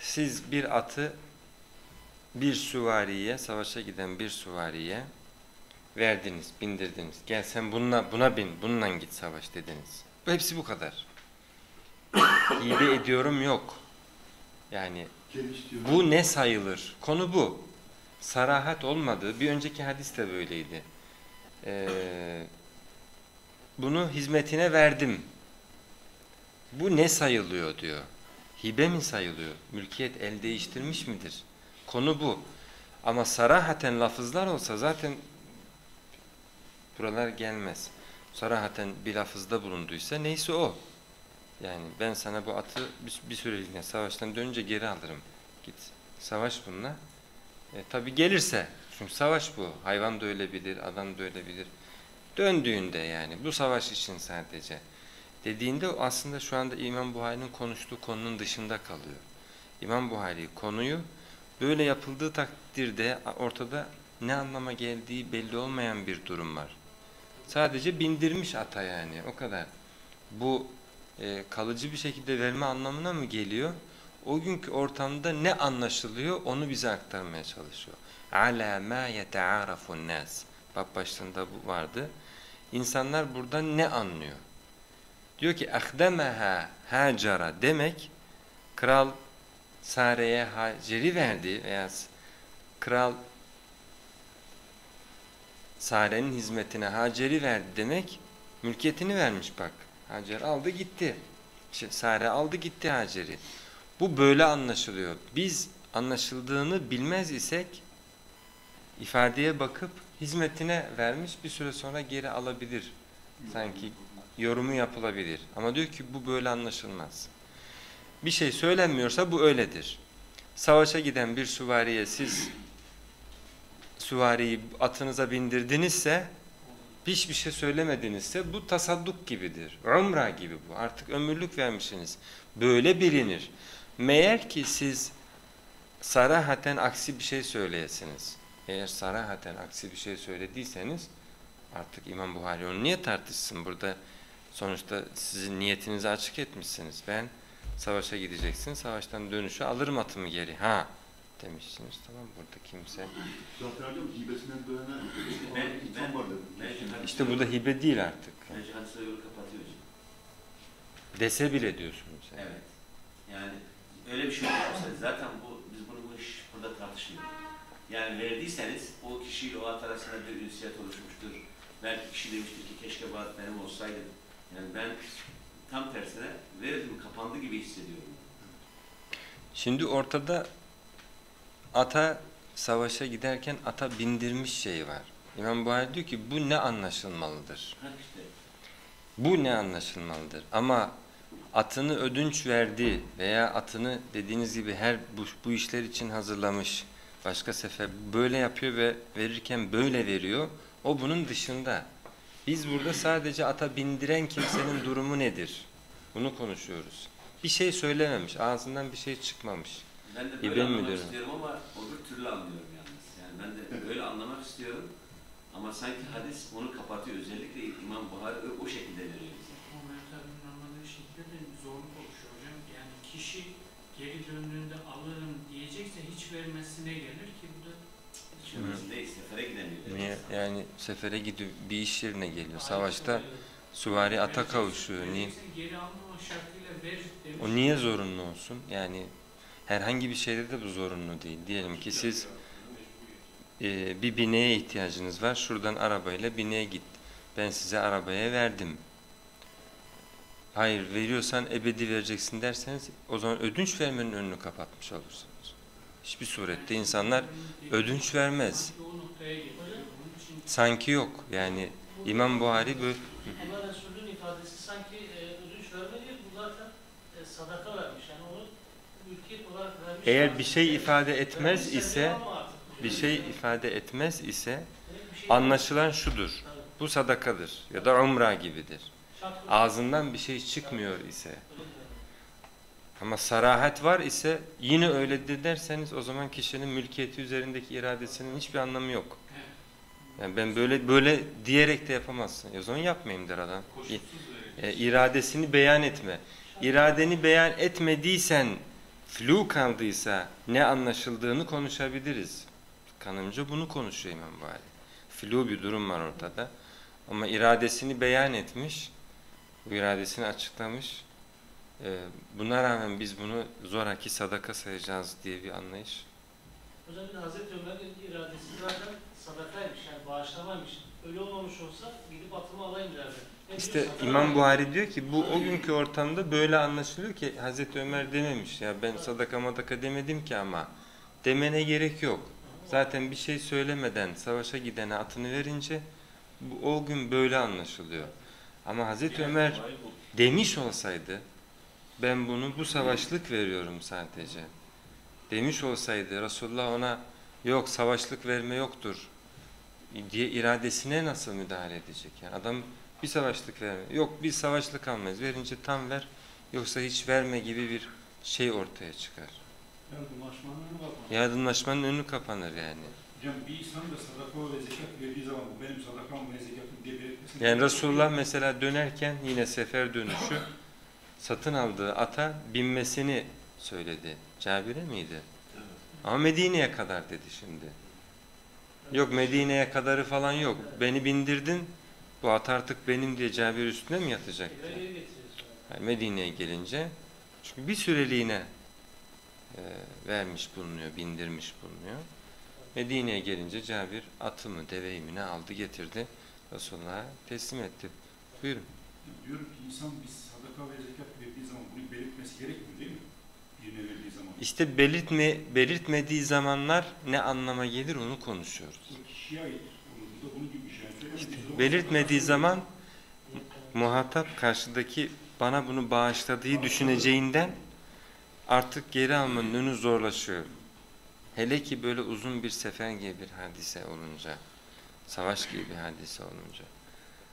Siz bir atı bir süvariye, savaşa giden bir süvariye verdiniz, bindirdiniz. Gel sen buna bin, bununla git savaş dediniz. Hepsi bu kadar. Hibe ediyorum yok. Yani bu ne sayılır? Konu bu. Sarahat olmadığı, bir önceki hadis de böyleydi. Bunu hizmetine verdim. Bu ne sayılıyor diyor. Hibe mi sayılıyor? Mülkiyet el değiştirmiş midir? Konu bu. Ama sarahaten lafızlar olsa zaten buralar gelmez. Sarahaten bir lafızda bulunduysa neyse o. Yani ben sana bu atı bir süreliğine savaştan dönünce geri alırım. Git savaş bununla. Tabii gelirse. Çünkü savaş bu. Hayvan da ölebilir, adam da ölebilir. Döndüğünde yani bu savaş için sadece. Dediğinde aslında şu anda İmam Buhari'nin konuştuğu konunun dışında kalıyor. İmam Buhari konuyu böyle yapıldığı takdirde ortada ne anlama geldiği belli olmayan bir durum var. Sadece bindirmiş ata yani o kadar. Bu kalıcı bir şekilde verme anlamına mı geliyor? O günkü ortamda ne anlaşılıyor onu bize aktarmaya çalışıyor. عَلَى مَا يَتَعَارَفُ النَّاسِ Bab başlığında bu vardı. İnsanlar buradan ne anlıyor? Diyor ki اَخْدَمَهَا هَاجَرَ demek kral Sare'ye Hacer'i verdi veya kral Sare'nin hizmetine Hacer'i verdi demek mülkiyetini vermiş bak. Hacer aldı gitti. Sare aldı gitti Hacer'i. Bu böyle anlaşılıyor. Biz anlaşıldığını bilmez isek ifadeye bakıp hizmetine vermiş bir süre sonra geri alabilir. Sanki yorumu yapılabilir. Ama diyor ki bu böyle anlaşılmaz. Bir şey söylenmiyorsa bu öyledir. Savaşa giden bir süvariye siz süvariyi atınıza bindirdinizse hiçbir şey söylemedinizse bu tasadduk gibidir. Umra gibi bu. Artık ömürlük vermişsiniz. Böyle bilinir. Meğer ki siz sarahaten aksi bir şey söyleyesiniz. Eğer sarahaten aksi bir şey söylediyseniz artık İmam Buhari onu niye tartışsın? Burada sonuçta sizin niyetinizi açık etmişsiniz. Ben savaşa gideceksin, savaştan dönüşü alırım atımı geri. Ha demişsiniz. Tamam burada kimse. İşte bu da hibe değil artık. Dese bile diyorsunuz. Yani. Evet. Yani öyle bir şey olursa zaten biz bunu burada tartışmıyoruz. Yani verdiyseniz o kişiyle o at arasında bir ünsiyet oluşmuştur. Belki kişi demiştir ki keşke bu at benim olsaydı. Yani ben tam tersine verildim, kapandı gibi hissediyorum. Şimdi ortada ata savaşa giderken ata bindirmiş şey var. İmam Buhari diyor ki bu ne anlaşılmalıdır? İşte. Bu ne anlaşılmalıdır? Ama atını ödünç verdi veya atını dediğiniz gibi bu işler için hazırlamış. Başka sefer böyle yapıyor ve verirken böyle veriyor. O bunun dışında. Biz burada sadece ata bindiren kimsenin durumu nedir? Bunu konuşuyoruz. Bir şey söylememiş, ağzından bir şey çıkmamış. Ben de böyle anlamak istiyorum ama öbür türlü anlıyorum yalnız. Yani ben de böyle anlamak istiyorum ama sanki hadis onu kapatıyor. Özellikle İmam Buhari o şekilde veriyor bize. Ömer tabi'nin anladığı şekilde de zorluk oluşuyor hocam. Yani kişi geri döndüğünde alırım diyecekse hiç vermesine gelir ki bu da hiç vermesindeyiz. Sefere gidemiyor. Niye? Yani sefere gidiyor, bir iş yerine geliyor. Savaşta süvari ata kavuşuyor. Niye? Geri alma şartıyla ver demiş. O niye zorunlu olsun? Yani herhangi bir şeyde de bu zorunlu değil. Diyelim ki siz bir bineğe ihtiyacınız var. Şuradan arabayla bineğe git. Ben size arabaya verdim. Hayır veriyorsan ebedi vereceksin derseniz o zaman ödünç vermenin önünü kapatmış olursunuz. Hiçbir surette insanlar ödünç vermez. Sanki yok. Yani İmam Buhari böyle... Allah Resulü'nün ifadesi sanki ödünç vermedi. Bu zaten sadaka vermiş. Yani onu ülke olarak vermiş. Eğer bir şey ifade etmez ise, bir şey ifade etmez ise anlaşılan şudur. Bu sadakadır ya da umra gibidir. Ağzından bir şey çıkmıyor ise, ama sarahat var ise, yine öyle de derseniz o zaman kişinin mülkiyeti üzerindeki iradesinin hiçbir anlamı yok. Yani ben böyle diyerek de yapamazsın. O zaman yapmayayım der adam. İradesini beyan etme. İradeni beyan etmediysen, flu kaldıysa ne anlaşıldığını konuşabiliriz. Kanımca bunu konuşuyor İmam Buhari. Flu bir durum var ortada. Ama iradesini beyan etmiş, bu iradesini açıklamış. Buna rağmen biz bunu zoraki sadaka sayacağız diye bir anlayış. Hocam Hazreti Ömer'in iradesi zaten sadakaymış, yani bağışlamaymış. Öyle olmamış olsa gidip atımı alayım derdi. İşte İmam Buhari diyor ki bu o günkü ortamda böyle anlaşılıyor ki Hazreti Ömer dememiş. Ya ben sadaka madaka demedim ki ama demene gerek yok. Zaten bir şey söylemeden savaşa gidene atını verince o gün böyle anlaşılıyor. Ama Hazreti Ömer demiş olsaydı, ben bunu bu savaşlık veriyorum sadece demiş olsaydı, Resulullah ona yok savaşlık verme yoktur diye iradesine nasıl müdahale edecek? Yani adam bir savaşlık verme, yok bir savaşlık almayız, verince tam ver yoksa hiç verme gibi bir şey ortaya çıkar. Yardımlaşmanın önü kapanır. Yardımlaşmanın önü kapanır yani. Hocam bir insan da sadaka ve zekat verdiği zaman bu benim sadakam ve zekatım diye belirtmesini... Yani Resulullah mesela dönerken yine sefer dönüşü satın aldığı ata binmesini söyledi. Cabir'e miydi? Evet. Ama Medine'ye kadar dedi şimdi. Yok Medine'ye kadarı falan yok. Beni bindirdin, bu at artık benim diye Cabir üstüne mi yatacaktı? Yani Medine'ye gelince çünkü bir süreliğine vermiş bulunuyor, bindirmiş bulunuyor. Medine'ye gelince Cabir atı mı, deveyi mi ne aldı getirdi. Resulullah'a teslim etti. Buyurun. Diyorum ki insan biz sadaka ve zekat verdiği zaman bunu belirtmesi gerekmiyor değil mi? Birine verdiği zaman. İşte belirtmediği zamanlar ne anlama gelir onu konuşuyoruz. Kişiye ait. Bunun gibi işaretler. İşte belirtmediği zaman muhatap karşıdaki bana bunu bağışladığı düşüneceğinden artık geri almanın önü zorlaşıyor. Hele ki böyle uzun bir sefer gibi bir hadise olunca, savaş gibi bir hadise olunca.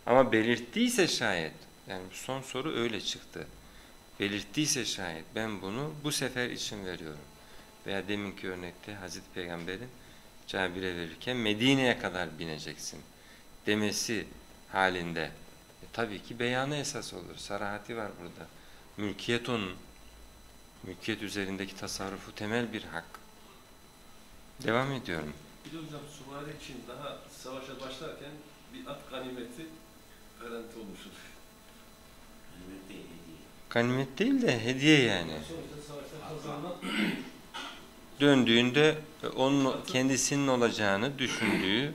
Ama belirttiyse şayet, yani son soru öyle çıktı. Belirttiyse şayet ben bunu bu sefer için veriyorum. Veya deminki örnekte Hazreti Peygamber'in Cabir'e verirken Medine'ye kadar bineceksin demesi halinde. Tabii ki beyanı esas olur. Sarahati var burada. Mülkiyet onun. Mülkiyet üzerindeki tasarrufu temel bir hak. Devam ediyorum. Bir de hocam Suvari için daha savaşa başlarken bir at ganimeti garanti olmuştur. Ganimet değil, hediye. Ganimet değil de hediye yani. Döndüğünde onun kendisinin olacağını düşündüğü.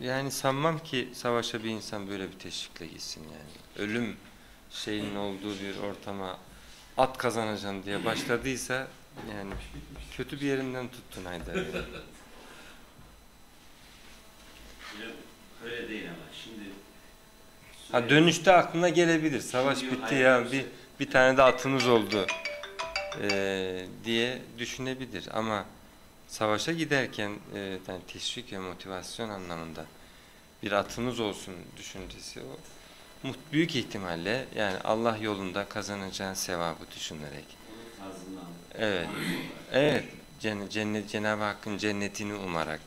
Yani sanmam ki savaşa bir insan böyle bir teşvikle gitsin yani. Ölüm şeyinin olduğu bir ortama at kazanacaksın diye başladıysa yani kötü bir yerinden tuttun Haydar. Yani. Öyle değil ama şimdi dönüşte aklına gelebilir. Savaş bitti ya bir tane de atımız oldu diye düşünebilir ama savaşa giderken yani teşvik ve motivasyon anlamında bir atımız olsun düşüncesi o büyük ihtimalle yani Allah yolunda kazanacağın sevabı düşünerek. Evet. Evet. Cenab-ı Hakk'ın cennetini umarak.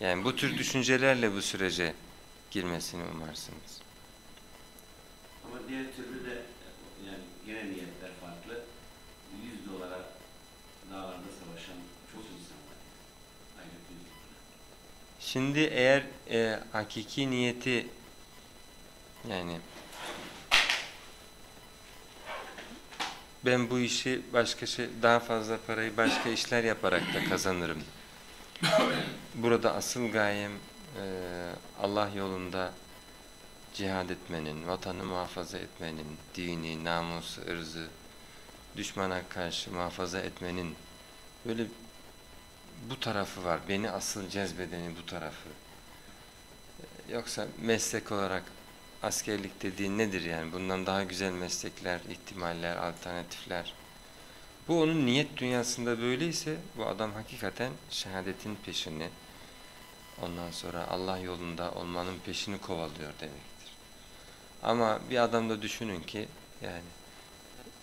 Yani bu tür düşüncelerle bu sürece girmesini umarsınız. Ama diğer türlü de yani gene niyetler farklı. $100 dağlarda savaşan çok insan var. Şimdi eğer hakiki niyeti yani ben bu işi başka şey, daha fazla parayı başka işler yaparak da kazanırım. Burada asıl gayem Allah yolunda cihad etmenin, vatanı muhafaza etmenin, dini, namusu, ırzı, düşmana karşı muhafaza etmenin böyle bu tarafı var. Beni asıl cezbedenin bu tarafı. Yoksa meslek olarak askerlik dediğin nedir yani? Bundan daha güzel meslekler, ihtimaller, alternatifler. Bu onun niyet dünyasında böyleyse bu adam hakikaten şehadetin peşini, ondan sonra Allah yolunda olmanın peşini kovalıyor demektir. Ama bir adam da düşünün ki yani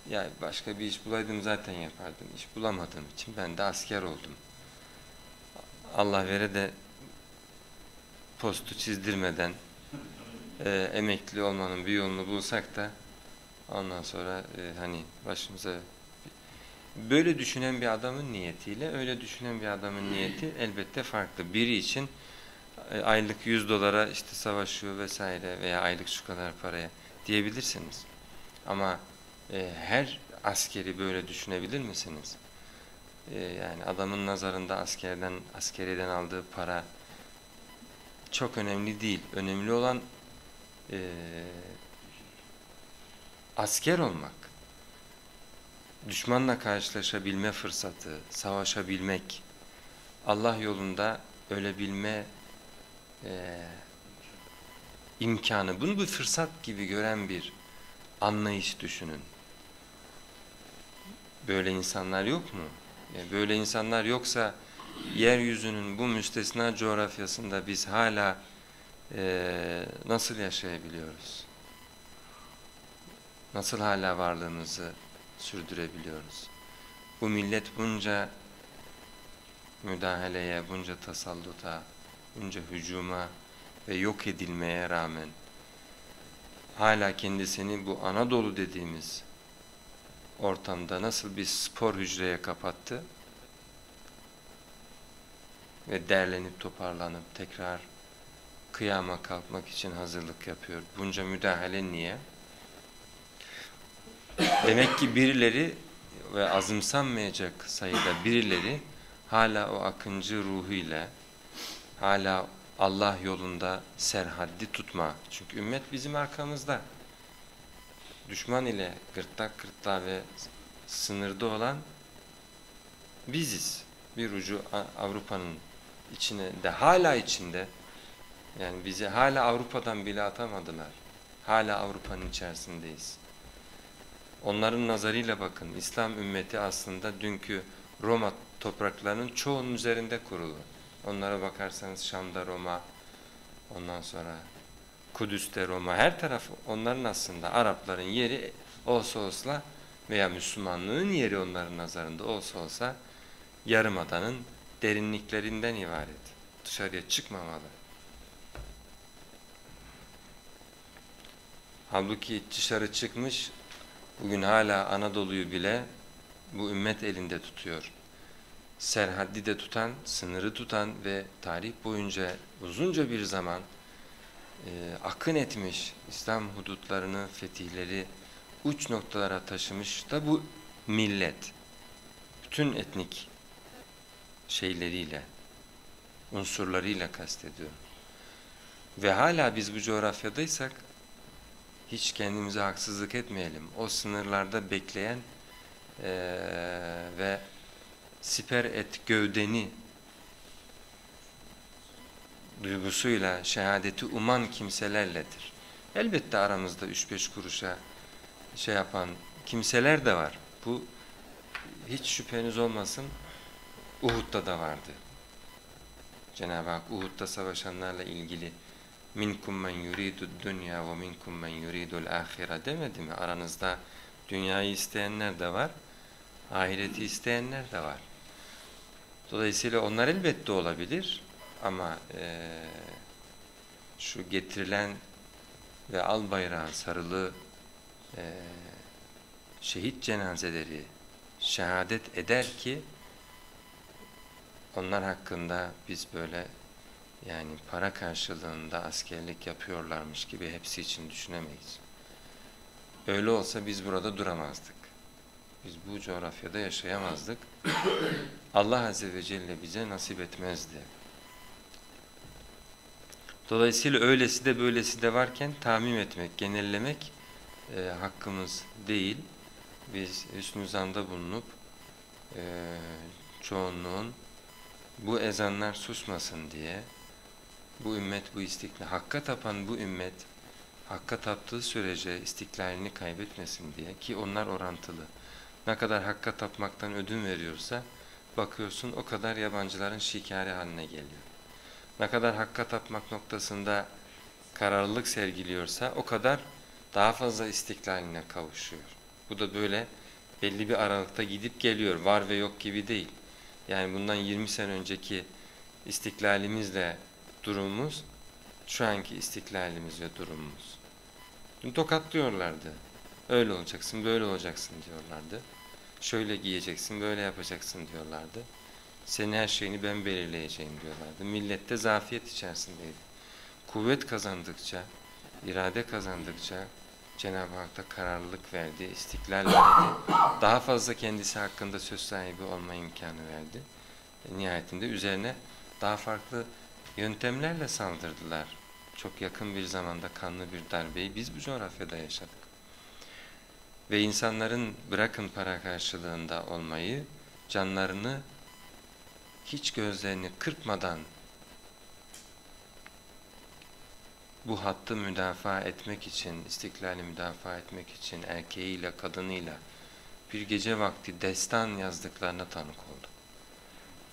ya başka bir iş bulaydım zaten yapardım. İş bulamadığım için ben de asker oldum. Allah vere de postu çizdirmeden emekli olmanın bir yolunu bulsak da ondan sonra hani başımıza... Böyle düşünen bir adamın niyetiyle öyle düşünen bir adamın niyeti elbette farklı. Biri için aylık 100 dolara işte savaşıyor vesaire veya aylık şu kadar paraya diyebilirsiniz. Ama her askeri böyle düşünebilir misiniz? Yani adamın nazarında askeriden aldığı para çok önemli değil. Önemli olan asker olmak. Düşmanla karşılaşabilme fırsatı, savaşabilmek, Allah yolunda ölebilme imkanı. Bunu bir fırsat gibi gören bir anlayış düşünün. Böyle insanlar yok mu? Böyle insanlar yoksa yeryüzünün bu müstesna coğrafyasında biz hala nasıl yaşayabiliyoruz? Nasıl hala varlığımızı sürdürebiliyoruz? Bu millet bunca müdahaleye, bunca tasalluta, bunca hücuma ve yok edilmeye rağmen hala kendisini bu Anadolu dediğimiz ortamda nasıl bir spor hücreye kapattı ve derlenip toparlanıp tekrar kıyama kalkmak için hazırlık yapıyor. Bunca müdahale niye? Demek ki birileri ve azımsanmayacak sayıda birileri hala o akıncı ruhuyla, hala Allah yolunda serhaddi tutma. Çünkü ümmet bizim arkamızda. Düşman ile gırtlak gırtlağa ve sınırda olan biziz. Bir ucu Avrupa'nın içine de hala içinde. Yani bizi hala Avrupa'dan bile atamadılar. Hala Avrupa'nın içerisindeyiz. Onların nazarıyla bakın, İslam ümmeti aslında dünkü Roma topraklarının çoğunun üzerinde kurulu. Onlara bakarsanız Şam'da Roma, ondan sonra Kudüs'te Roma, her taraf onların aslında, Arapların yeri olsa olsa veya Müslümanlığın yeri onların nazarında olsa olsa yarımadanın derinliklerinden ibaret. Dışarıya çıkmamalı. Halbuki dışarı çıkmış, bugün hala Anadolu'yu bile bu ümmet elinde tutuyor. Serhaddi de tutan, sınırı tutan ve tarih boyunca uzunca bir zaman akın etmiş, İslam hudutlarını, fetihleri uç noktalara taşımış da bu millet. Bütün etnik şeyleriyle, unsurlarıyla kastediyor. Ve hala biz bu coğrafyadaysak hiç kendimize haksızlık etmeyelim. O sınırlarda bekleyen ve siper et gövdeni duygusuyla şehadeti uman kimselerledir. Elbette aramızda 3-5 kuruşa şey yapan kimseler de var. Bu hiç şüpheniz olmasın, Uhud'da da vardı. Cenab-ı Hak Uhud'da savaşanlarla ilgili minkum men yuridu dünya ve minkum men yuridul ahire demedi mi? Aranızda dünyayı isteyenler de var, ahireti isteyenler de var. Dolayısıyla onlar elbette olabilir ama şu getirilen ve al bayrağı sarılı şehit cenazeleri şehadet eder ki onlar hakkında biz böyle yani para karşılığında askerlik yapıyorlarmış gibi hepsi için düşünemeyiz. Öyle olsa biz burada duramazdık. Biz bu coğrafyada yaşayamazdık. Allah Azze ve Celle bize nasip etmezdi. Dolayısıyla öylesi de böylesi de varken tamim etmek, genellemek hakkımız değil. Biz hüsnü zanda bulunup çoğunluğun bu ezanlar susmasın diye bu ümmet, bu istikna, hakka tapan bu ümmet hakka taptığı sürece istiklalini kaybetmesin diye, ki onlar orantılı. Ne kadar hakka tapmaktan ödün veriyorsa bakıyorsun o kadar yabancıların şikari haline geliyor. Ne kadar hakka tapmak noktasında kararlılık sergiliyorsa o kadar daha fazla istiklaline kavuşuyor. Bu da böyle belli bir aralıkta gidip geliyor, var ve yok gibi değil. Yani bundan 20 sene önceki istiklalimizle durumumuz, şu anki istiklalimiz ve durumumuz. Dün tokatlıyorlardı, öyle olacaksın, böyle olacaksın diyorlardı. Şöyle giyeceksin, böyle yapacaksın diyorlardı. Senin her şeyini ben belirleyeceğim diyorlardı. Millet de zafiyet içerisindeydi. Kuvvet kazandıkça, irade kazandıkça Cenab-ı Hak da kararlılık verdi, istiklal verdi. Daha fazla kendisi hakkında söz sahibi olma imkanı verdi. Nihayetinde üzerine daha farklı yöntemlerle saldırdılar. Çok yakın bir zamanda kanlı bir darbeyi biz bu coğrafyada yaşadık. Ve insanların bırakın para karşılığında olmayı, canlarını hiç gözlerini kırpmadan bu hattı müdafaa etmek için, istiklali müdafaa etmek için erkeğiyle, kadınıyla bir gece vakti destan yazdıklarına tanık olduk.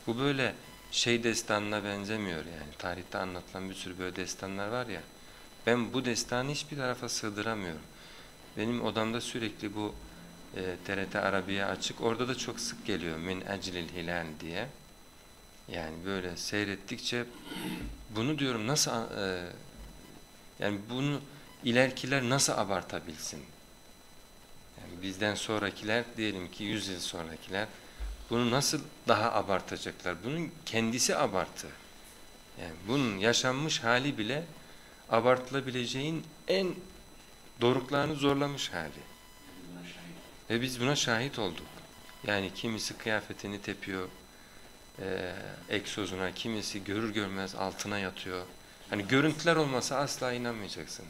Bu böyle şey destanına benzemiyor yani. Tarihte anlatılan bir sürü böyle destanlar var ya, ben bu destanı hiçbir tarafa sığdıramıyorum. Benim odamda sürekli bu TRT Arabiye açık, orada da çok sık geliyor min eclil hilal diye. Yani böyle seyrettikçe bunu diyorum nasıl, yani bunu ilerkiler nasıl abartabilsin? Yani bizden sonrakiler, diyelim ki 100 yıl sonrakiler bunu nasıl daha abartacaklar? Bunun kendisi abartı. Yani bunun yaşanmış hali bile abartılabileceğin en doruklarını zorlamış hali. Ve biz buna şahit olduk. Yani kimisi kıyafetini tepiyor, egzozuna, kimisi görür görmez altına yatıyor. Hani görüntüler olmasa asla inanmayacaksınız.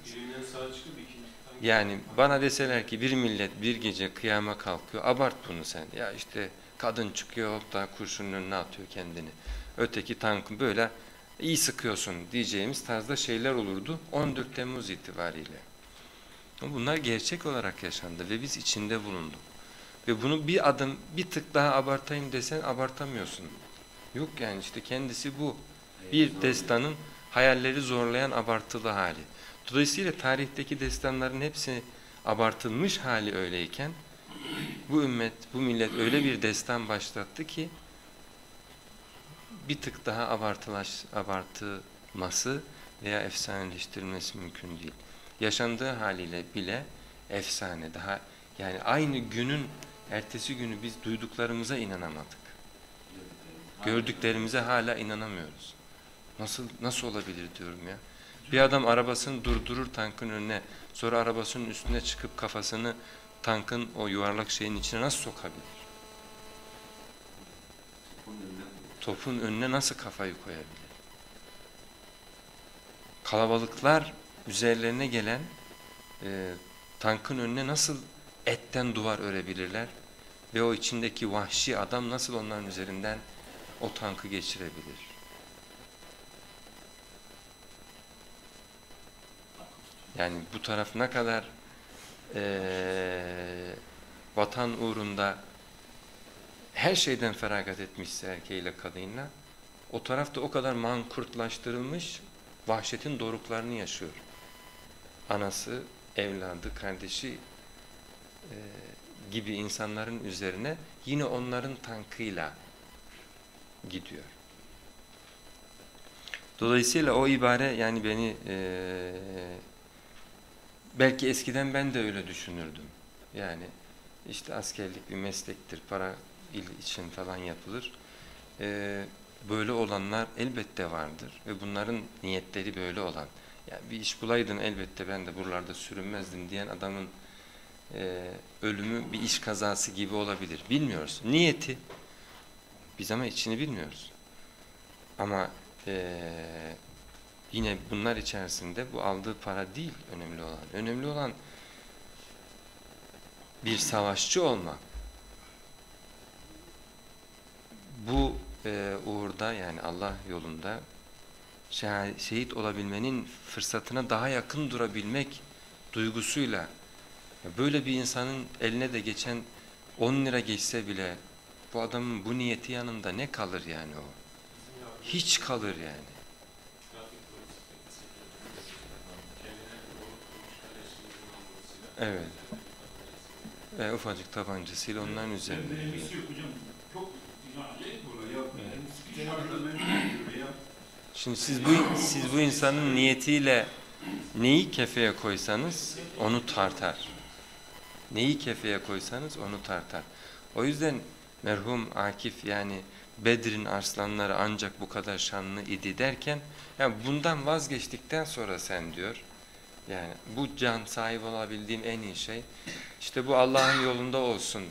Yani bana deseler ki bir millet bir gece kıyama kalkıyor, abart bunu sen. Ya işte kadın çıkıyor, hop da kurşunun önüne atıyor kendini. Öteki tankı böyle iyi sıkıyorsun diyeceğimiz tarzda şeyler olurdu 14 Temmuz itibariyle. Bunlar gerçek olarak yaşandı ve biz içinde bulunduk. Ve bunu bir adım, bir tık daha abartayım desen abartamıyorsun. Yok yani işte kendisi bu. Bir destanın hayalleri zorlayan abartılı hali. Dolayısıyla tarihteki destanların hepsi abartılmış hali öyleyken bu ümmet, bu millet öyle bir destan başlattı ki bir tık daha abartılması veya efsaneleştirilmesi mümkün değil. Yaşandığı haliyle bile efsane, daha yani aynı günün ertesi günü biz duyduklarımıza inanamadık. Gördüklerimize hala inanamıyoruz. Nasıl olabilir diyorum ya. Bir adam arabasını durdurur tankın önüne, sonra arabasının üstüne çıkıp kafasını tankın o yuvarlak şeyin içine nasıl sokabilir? Topun önüne nasıl kafayı koyabilir? Kalabalıklar üzerlerine gelen tankın önüne nasıl etten duvar örebilirler? Ve o içindeki vahşi adam nasıl onların üzerinden o tankı geçirebilir? Yani bu taraf ne kadar vatan uğrunda her şeyden feragat etmişse erkeğiyle kadınla, o taraf da o kadar mankurtlaştırılmış, vahşetin doruklarını yaşıyor. Anası, evladı, kardeşi gibi insanların üzerine yine onların tankıyla gidiyor. Dolayısıyla o ibare yani beni... belki eskiden ben de öyle düşünürdüm. Yani işte askerlik bir meslektir, para için falan yapılır. Böyle olanlar elbette vardır ve bunların niyetleri böyle olan. Yani bir iş bulaydın elbette ben de buralarda sürünmezdim diyen adamın ölümü bir iş kazası gibi olabilir. Bilmiyoruz. Niyeti. Biz ama içini bilmiyoruz. Ama yine bunlar içerisinde bu aldığı para değil önemli olan. Önemli olan bir savaşçı olmak. Bu uğurda yani Allah yolunda şehit olabilmenin fırsatına daha yakın durabilmek duygusuyla böyle bir insanın eline de geçen 10 lira geçse bile bu adamın bu niyeti yanında ne kalır yani o? Hiç kalır yani. Evet. Ufacık tabancasıyla onların üzerinde. Şimdi siz bu insanın niyetiyle neyi kefeye koysanız onu tartar. Neyi kefeye koysanız onu tartar. O yüzden merhum Akif yani Bedir'in arslanları ancak bu kadar şanlı idi derken yani bundan vazgeçtikten sonra sen diyor yani bu can sahibi olabildiğim en iyi şey işte bu Allah'ın yolunda olsun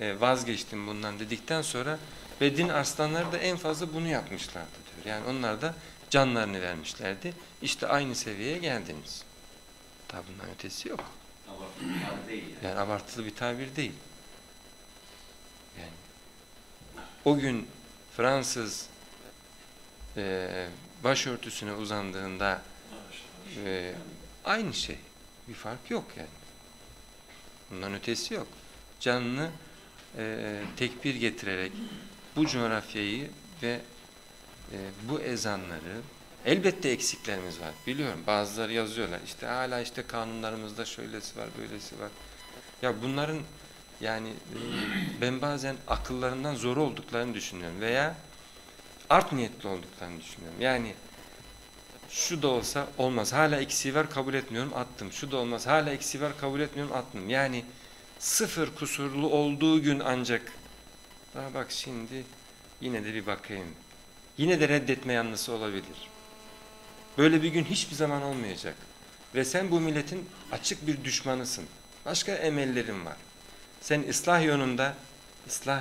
vazgeçtim bundan dedikten sonra Bedir'in arslanları da en fazla bunu yapmışlardı diyor. Yani onlar da canlarını vermişlerdi. İşte aynı seviyeye geldiniz. Tabi bundan ötesi yok. Abartılı bir tabir değil. Yani abartılı bir tabir değil. Yani o gün Fransız başörtüsüne uzandığında aynı şey. Bir fark yok yani. Bundan ötesi yok. Canını tekbir getirerek bu coğrafyayı ve bu ezanları elbette eksiklerimiz var. Biliyorum bazıları yazıyorlar. İşte hala işte kanunlarımızda şöylesi var, böylesi var. Ya bunların yani ben bazen akıllarından zor olduklarını düşünüyorum veya art niyetli olduklarını düşünüyorum. Yani şu da olsa olmaz. Hala eksiği var kabul etmiyorum attım. Şu da olmaz. Hala eksiği var kabul etmiyorum attım. Yani sıfır kusurlu olduğu gün ancak daha bak şimdi yine de bir bakayım. Yine de reddetme yanlısı olabilir. Böyle bir gün hiçbir zaman olmayacak. Ve sen bu milletin açık bir düşmanısın. Başka emellerin var. Sen ıslah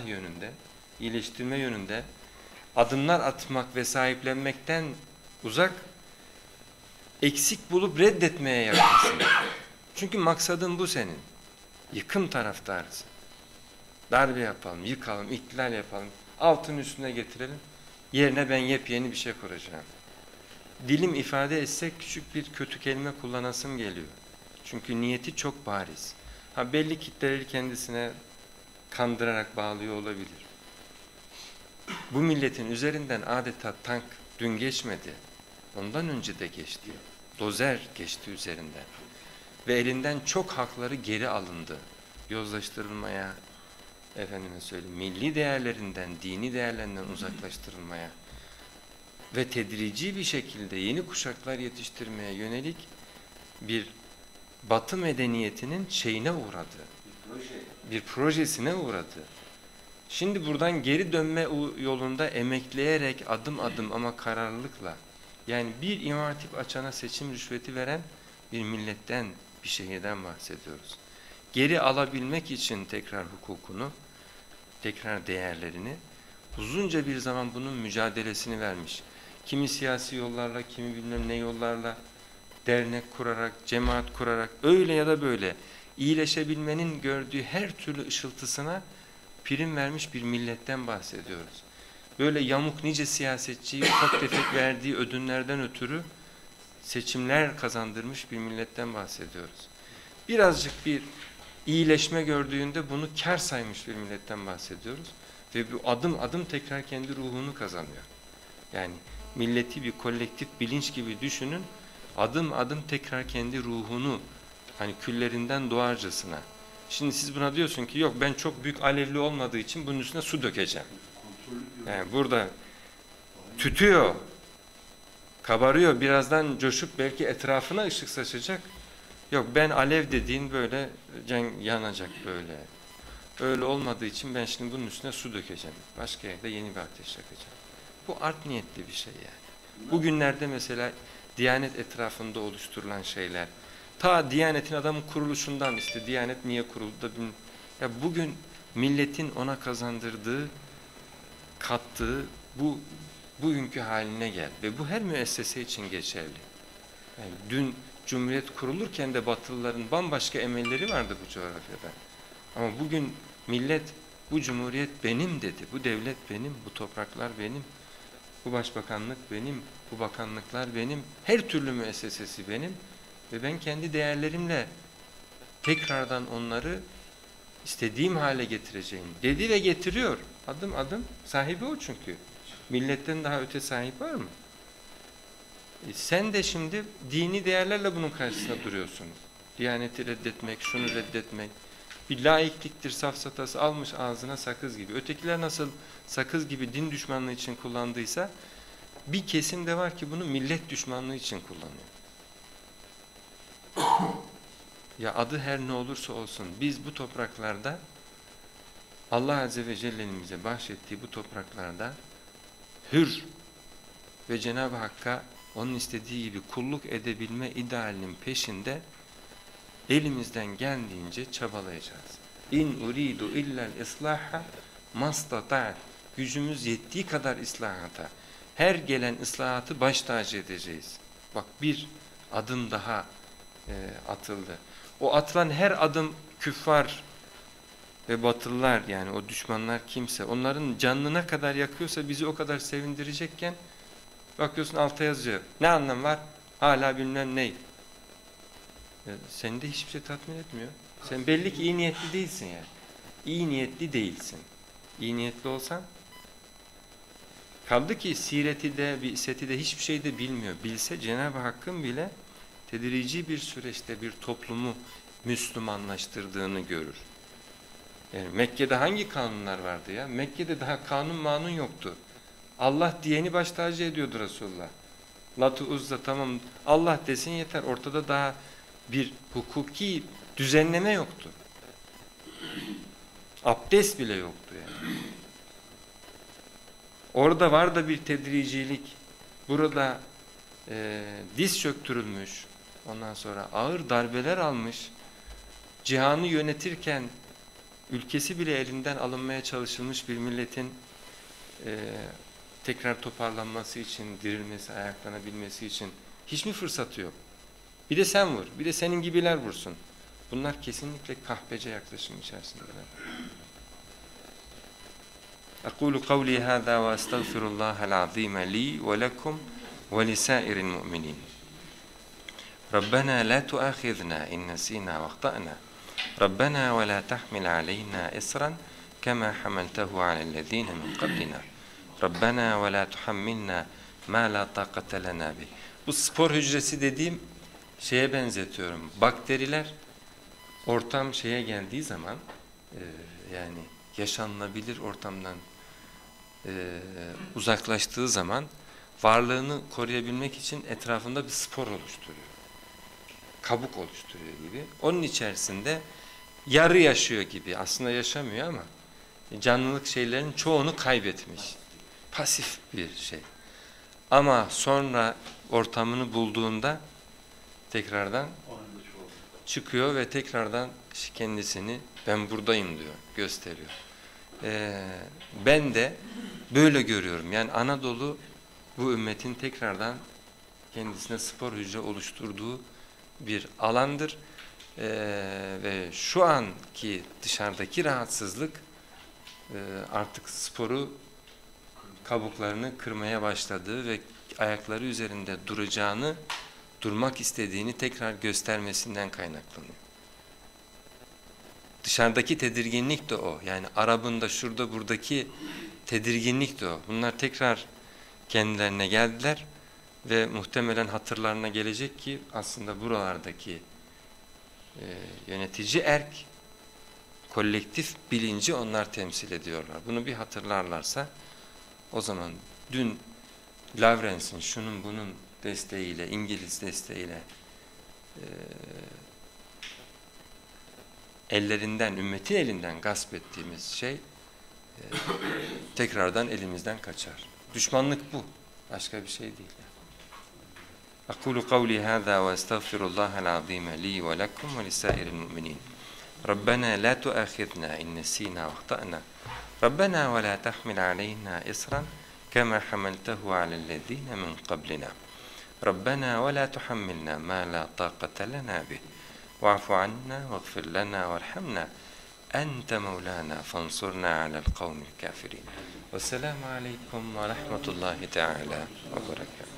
yönünde, iyileştirme yönünde adımlar atmak ve sahiplenmekten uzak, eksik bulup reddetmeye yakınsın. Çünkü maksadın bu senin. Yıkım taraftarısın. Darbe yapalım, yıkalım, ihtilal yapalım, altın üstüne getirelim. Yerine ben yepyeni bir şey kuracağım. Dilim ifade etsek küçük bir kötü kelime kullanasım geliyor. Çünkü niyeti çok bariz. Ha belli kitleleri kendisine kandırarak bağlıyor olabilir. Bu milletin üzerinden adeta tank dün geçmedi. Ondan önce de geçti. Dozer geçti üzerinden. Ve elinden çok hakları geri alındı. Yozlaştırılmaya, efendime söyleyeyim, milli değerlerinden, dini değerlerinden uzaklaştırılmaya ve tedrici bir şekilde yeni kuşaklar yetiştirmeye yönelik bir Batı medeniyetinin şeyine uğradı. Bir projesine uğradı. Şimdi buradan geri dönme yolunda emekleyerek adım adım ama kararlılıkla yani bir İmam Hatip açana seçim rüşveti veren bir milletten, bir şehirden bahsediyoruz. Geri alabilmek için tekrar hukukunu, tekrar değerlerini, uzunca bir zaman bunun mücadelesini vermiş. Kimi siyasi yollarla, kimi bilmem ne yollarla, dernek kurarak, cemaat kurarak, öyle ya da böyle iyileşebilmenin gördüğü her türlü ışıltısına prim vermiş bir milletten bahsediyoruz. Böyle yamuk nice siyasetçiyi ufak tefek verdiği ödünlerden ötürü seçimler kazandırmış bir milletten bahsediyoruz. Birazcık bir iyileşme gördüğünde bunu kâr saymış bir milletten bahsediyoruz. Ve bu adım adım tekrar kendi ruhunu kazanıyor. Yani milleti bir kolektif bilinç gibi düşünün, adım adım tekrar kendi ruhunu hani küllerinden doğarcasına. Şimdi siz buna diyorsun ki yok ben çok büyük alevli olmadığı için bunun üstüne su dökeceğim. Yani burada tütüyor, kabarıyor, birazdan coşup belki etrafına ışık saçacak. Yok ben alev dediğin böyle yanacak böyle. Öyle olmadığı için ben şimdi bunun üstüne su dökeceğim. Başka yerde yeni bir ateş yakacağım. Bu art niyetli bir şey yani. Bugünlerde mesela Diyanet etrafında oluşturulan şeyler. Ta Diyanet'in adamın kuruluşundan işte Diyanet niye kuruldu da bilmiyorum. Ya bugün milletin ona kazandırdığı, kattığı bu bugünkü haline gel. Ve bu her müessese için geçerli. Yani dün Cumhuriyet kurulurken de Batılıların bambaşka emelleri vardı bu coğrafyada. Ama bugün millet bu cumhuriyet benim dedi, bu devlet benim, bu topraklar benim, bu başbakanlık benim, bu bakanlıklar benim, her türlü müessesesi benim. Ve ben kendi değerlerimle tekrardan onları istediğim hale getireceğim dedi ve getiriyor. Adım adım sahibi o çünkü. Milletten daha öte sahip var mı? Sen de şimdi dini değerlerle bunun karşısında duruyorsun. Diyaneti reddetmek, şunu reddetmek. Bir laikliktir safsatası, almış ağzına sakız gibi. Ötekiler nasıl sakız gibi din düşmanlığı için kullandıysa, bir kesim de var ki bunu millet düşmanlığı için kullanıyor. Ya adı her ne olursa olsun, biz bu topraklarda, Allah Azze ve Celle'nin bize bahşettiği bu topraklarda hür ve Cenab-ı Hakk'a onun istediği gibi kulluk edebilme idealinin peşinde elimizden geldiğince çabalayacağız. İn uridu illel islaha mastata'at. Gücümüz yettiği kadar islahata. Her gelen ıslahatı baş tacı edeceğiz. Bak bir adım daha atıldı. O atılan her adım küffar ve batılılar, yani o düşmanlar kimse, onların canına kadar yakıyorsa bizi o kadar sevindirecekken bakıyorsun alta yazıyor. Ne anlam var? Hala bilmem ney. Seni de hiçbir şey tatmin etmiyor. Sen belli ki iyi niyetli değilsin yani. İyi niyetli değilsin. İyi niyetli olsan, kaldı ki sireti de, bi'seti de, hiçbir şey de bilmiyor. Bilse Cenab-ı Hakk'ın bile tedirici bir süreçte bir toplumu Müslümanlaştırdığını görür. Yani Mekke'de hangi kanunlar vardı ya? Mekke'de daha kanun yoktu. Allah diyeni baş tacı ediyordu Resulullah. Lat-ı Uzza, tamam Allah desin yeter. Ortada daha bir hukuki düzenleme yoktu. Abdest bile yoktu yani. Orada var da bir tedricilik. Burada diz çöktürülmüş. Ondan sonra ağır darbeler almış. Cihanı yönetirken ülkesi bile elinden alınmaya çalışılmış bir milletin tekrar toparlanması için, dirilmesi, ayaklanabilmesi için hiç mi fırsatı yok? Bir de sen vur, bir de senin gibiler vursun. Bunlar kesinlikle kahpece yaklaşım içerisindeler. أقول قولي هذا وأستغفر الله العظيم لي ولكم ولسائر المؤمنين. ربنا لا تؤاخذنا إن نسينا وأخطأنا. ربنا ولا تحمل علينا إصرا كما حملته على الذين من قبلنا. ربنا ولا تحملنا ما لا طاقة لنا به. Bu spor hücresi dediğim şeye benzetiyorum. Bakteriler ortam şeye geldiği zaman yani yaşanılabilir ortamdan uzaklaştığı zaman varlığını koruyabilmek için etrafında bir spor oluşturuyor. Kabuk oluşturuyor gibi. Onun içerisinde yarı yaşıyor gibi. Aslında yaşamıyor ama canlılık şeylerin çoğunu kaybetmiş. Pasif bir şey. Ama sonra ortamını bulduğunda tekrardan çıkıyor ve tekrardan kendisini ben buradayım diyor, gösteriyor. Ben de böyle görüyorum. Yani Anadolu bu ümmetin tekrardan kendisine spor hücre oluşturduğu bir alandır. Ve şu anki dışarıdaki rahatsızlık artık sporu, kabuklarını kırmaya başladığı ve ayakları üzerinde duracağını, durmak istediğini tekrar göstermesinden kaynaklanıyor. Dışarıdaki tedirginlik de o. Yani Arap'ın da şurada buradaki tedirginlik de o. Bunlar tekrar kendilerine geldiler ve muhtemelen hatırlarına gelecek ki aslında buralardaki yönetici erk, kolektif bilinci onlar temsil ediyorlar. Bunu bir hatırlarlarsa o zaman dün Lawrence'in şunun bunun desteğiyle, İngiliz desteğiyle ellerinden, ümmetin elinden gasp ettiğimiz şey tekrardan elimizden kaçar. Düşmanlık bu. Başka bir şey değil. أقول قولي هذا وأستغفر الله العظيم لي ولكم ولسائر المؤمنين. ربنا لا تؤاخذنا إن نسينا وأخطأنا. ربنا ولا تحمل علينا إصرا كما حملته على الذين من قبلنا. ربنا ولا تحملنا ما لا طاقة لنا به واعف عنا واغفر لنا وارحمنا أنت مولانا فانصرنا على القوم الكافرين والسلام عليكم ورحمة الله تعالى وبركاته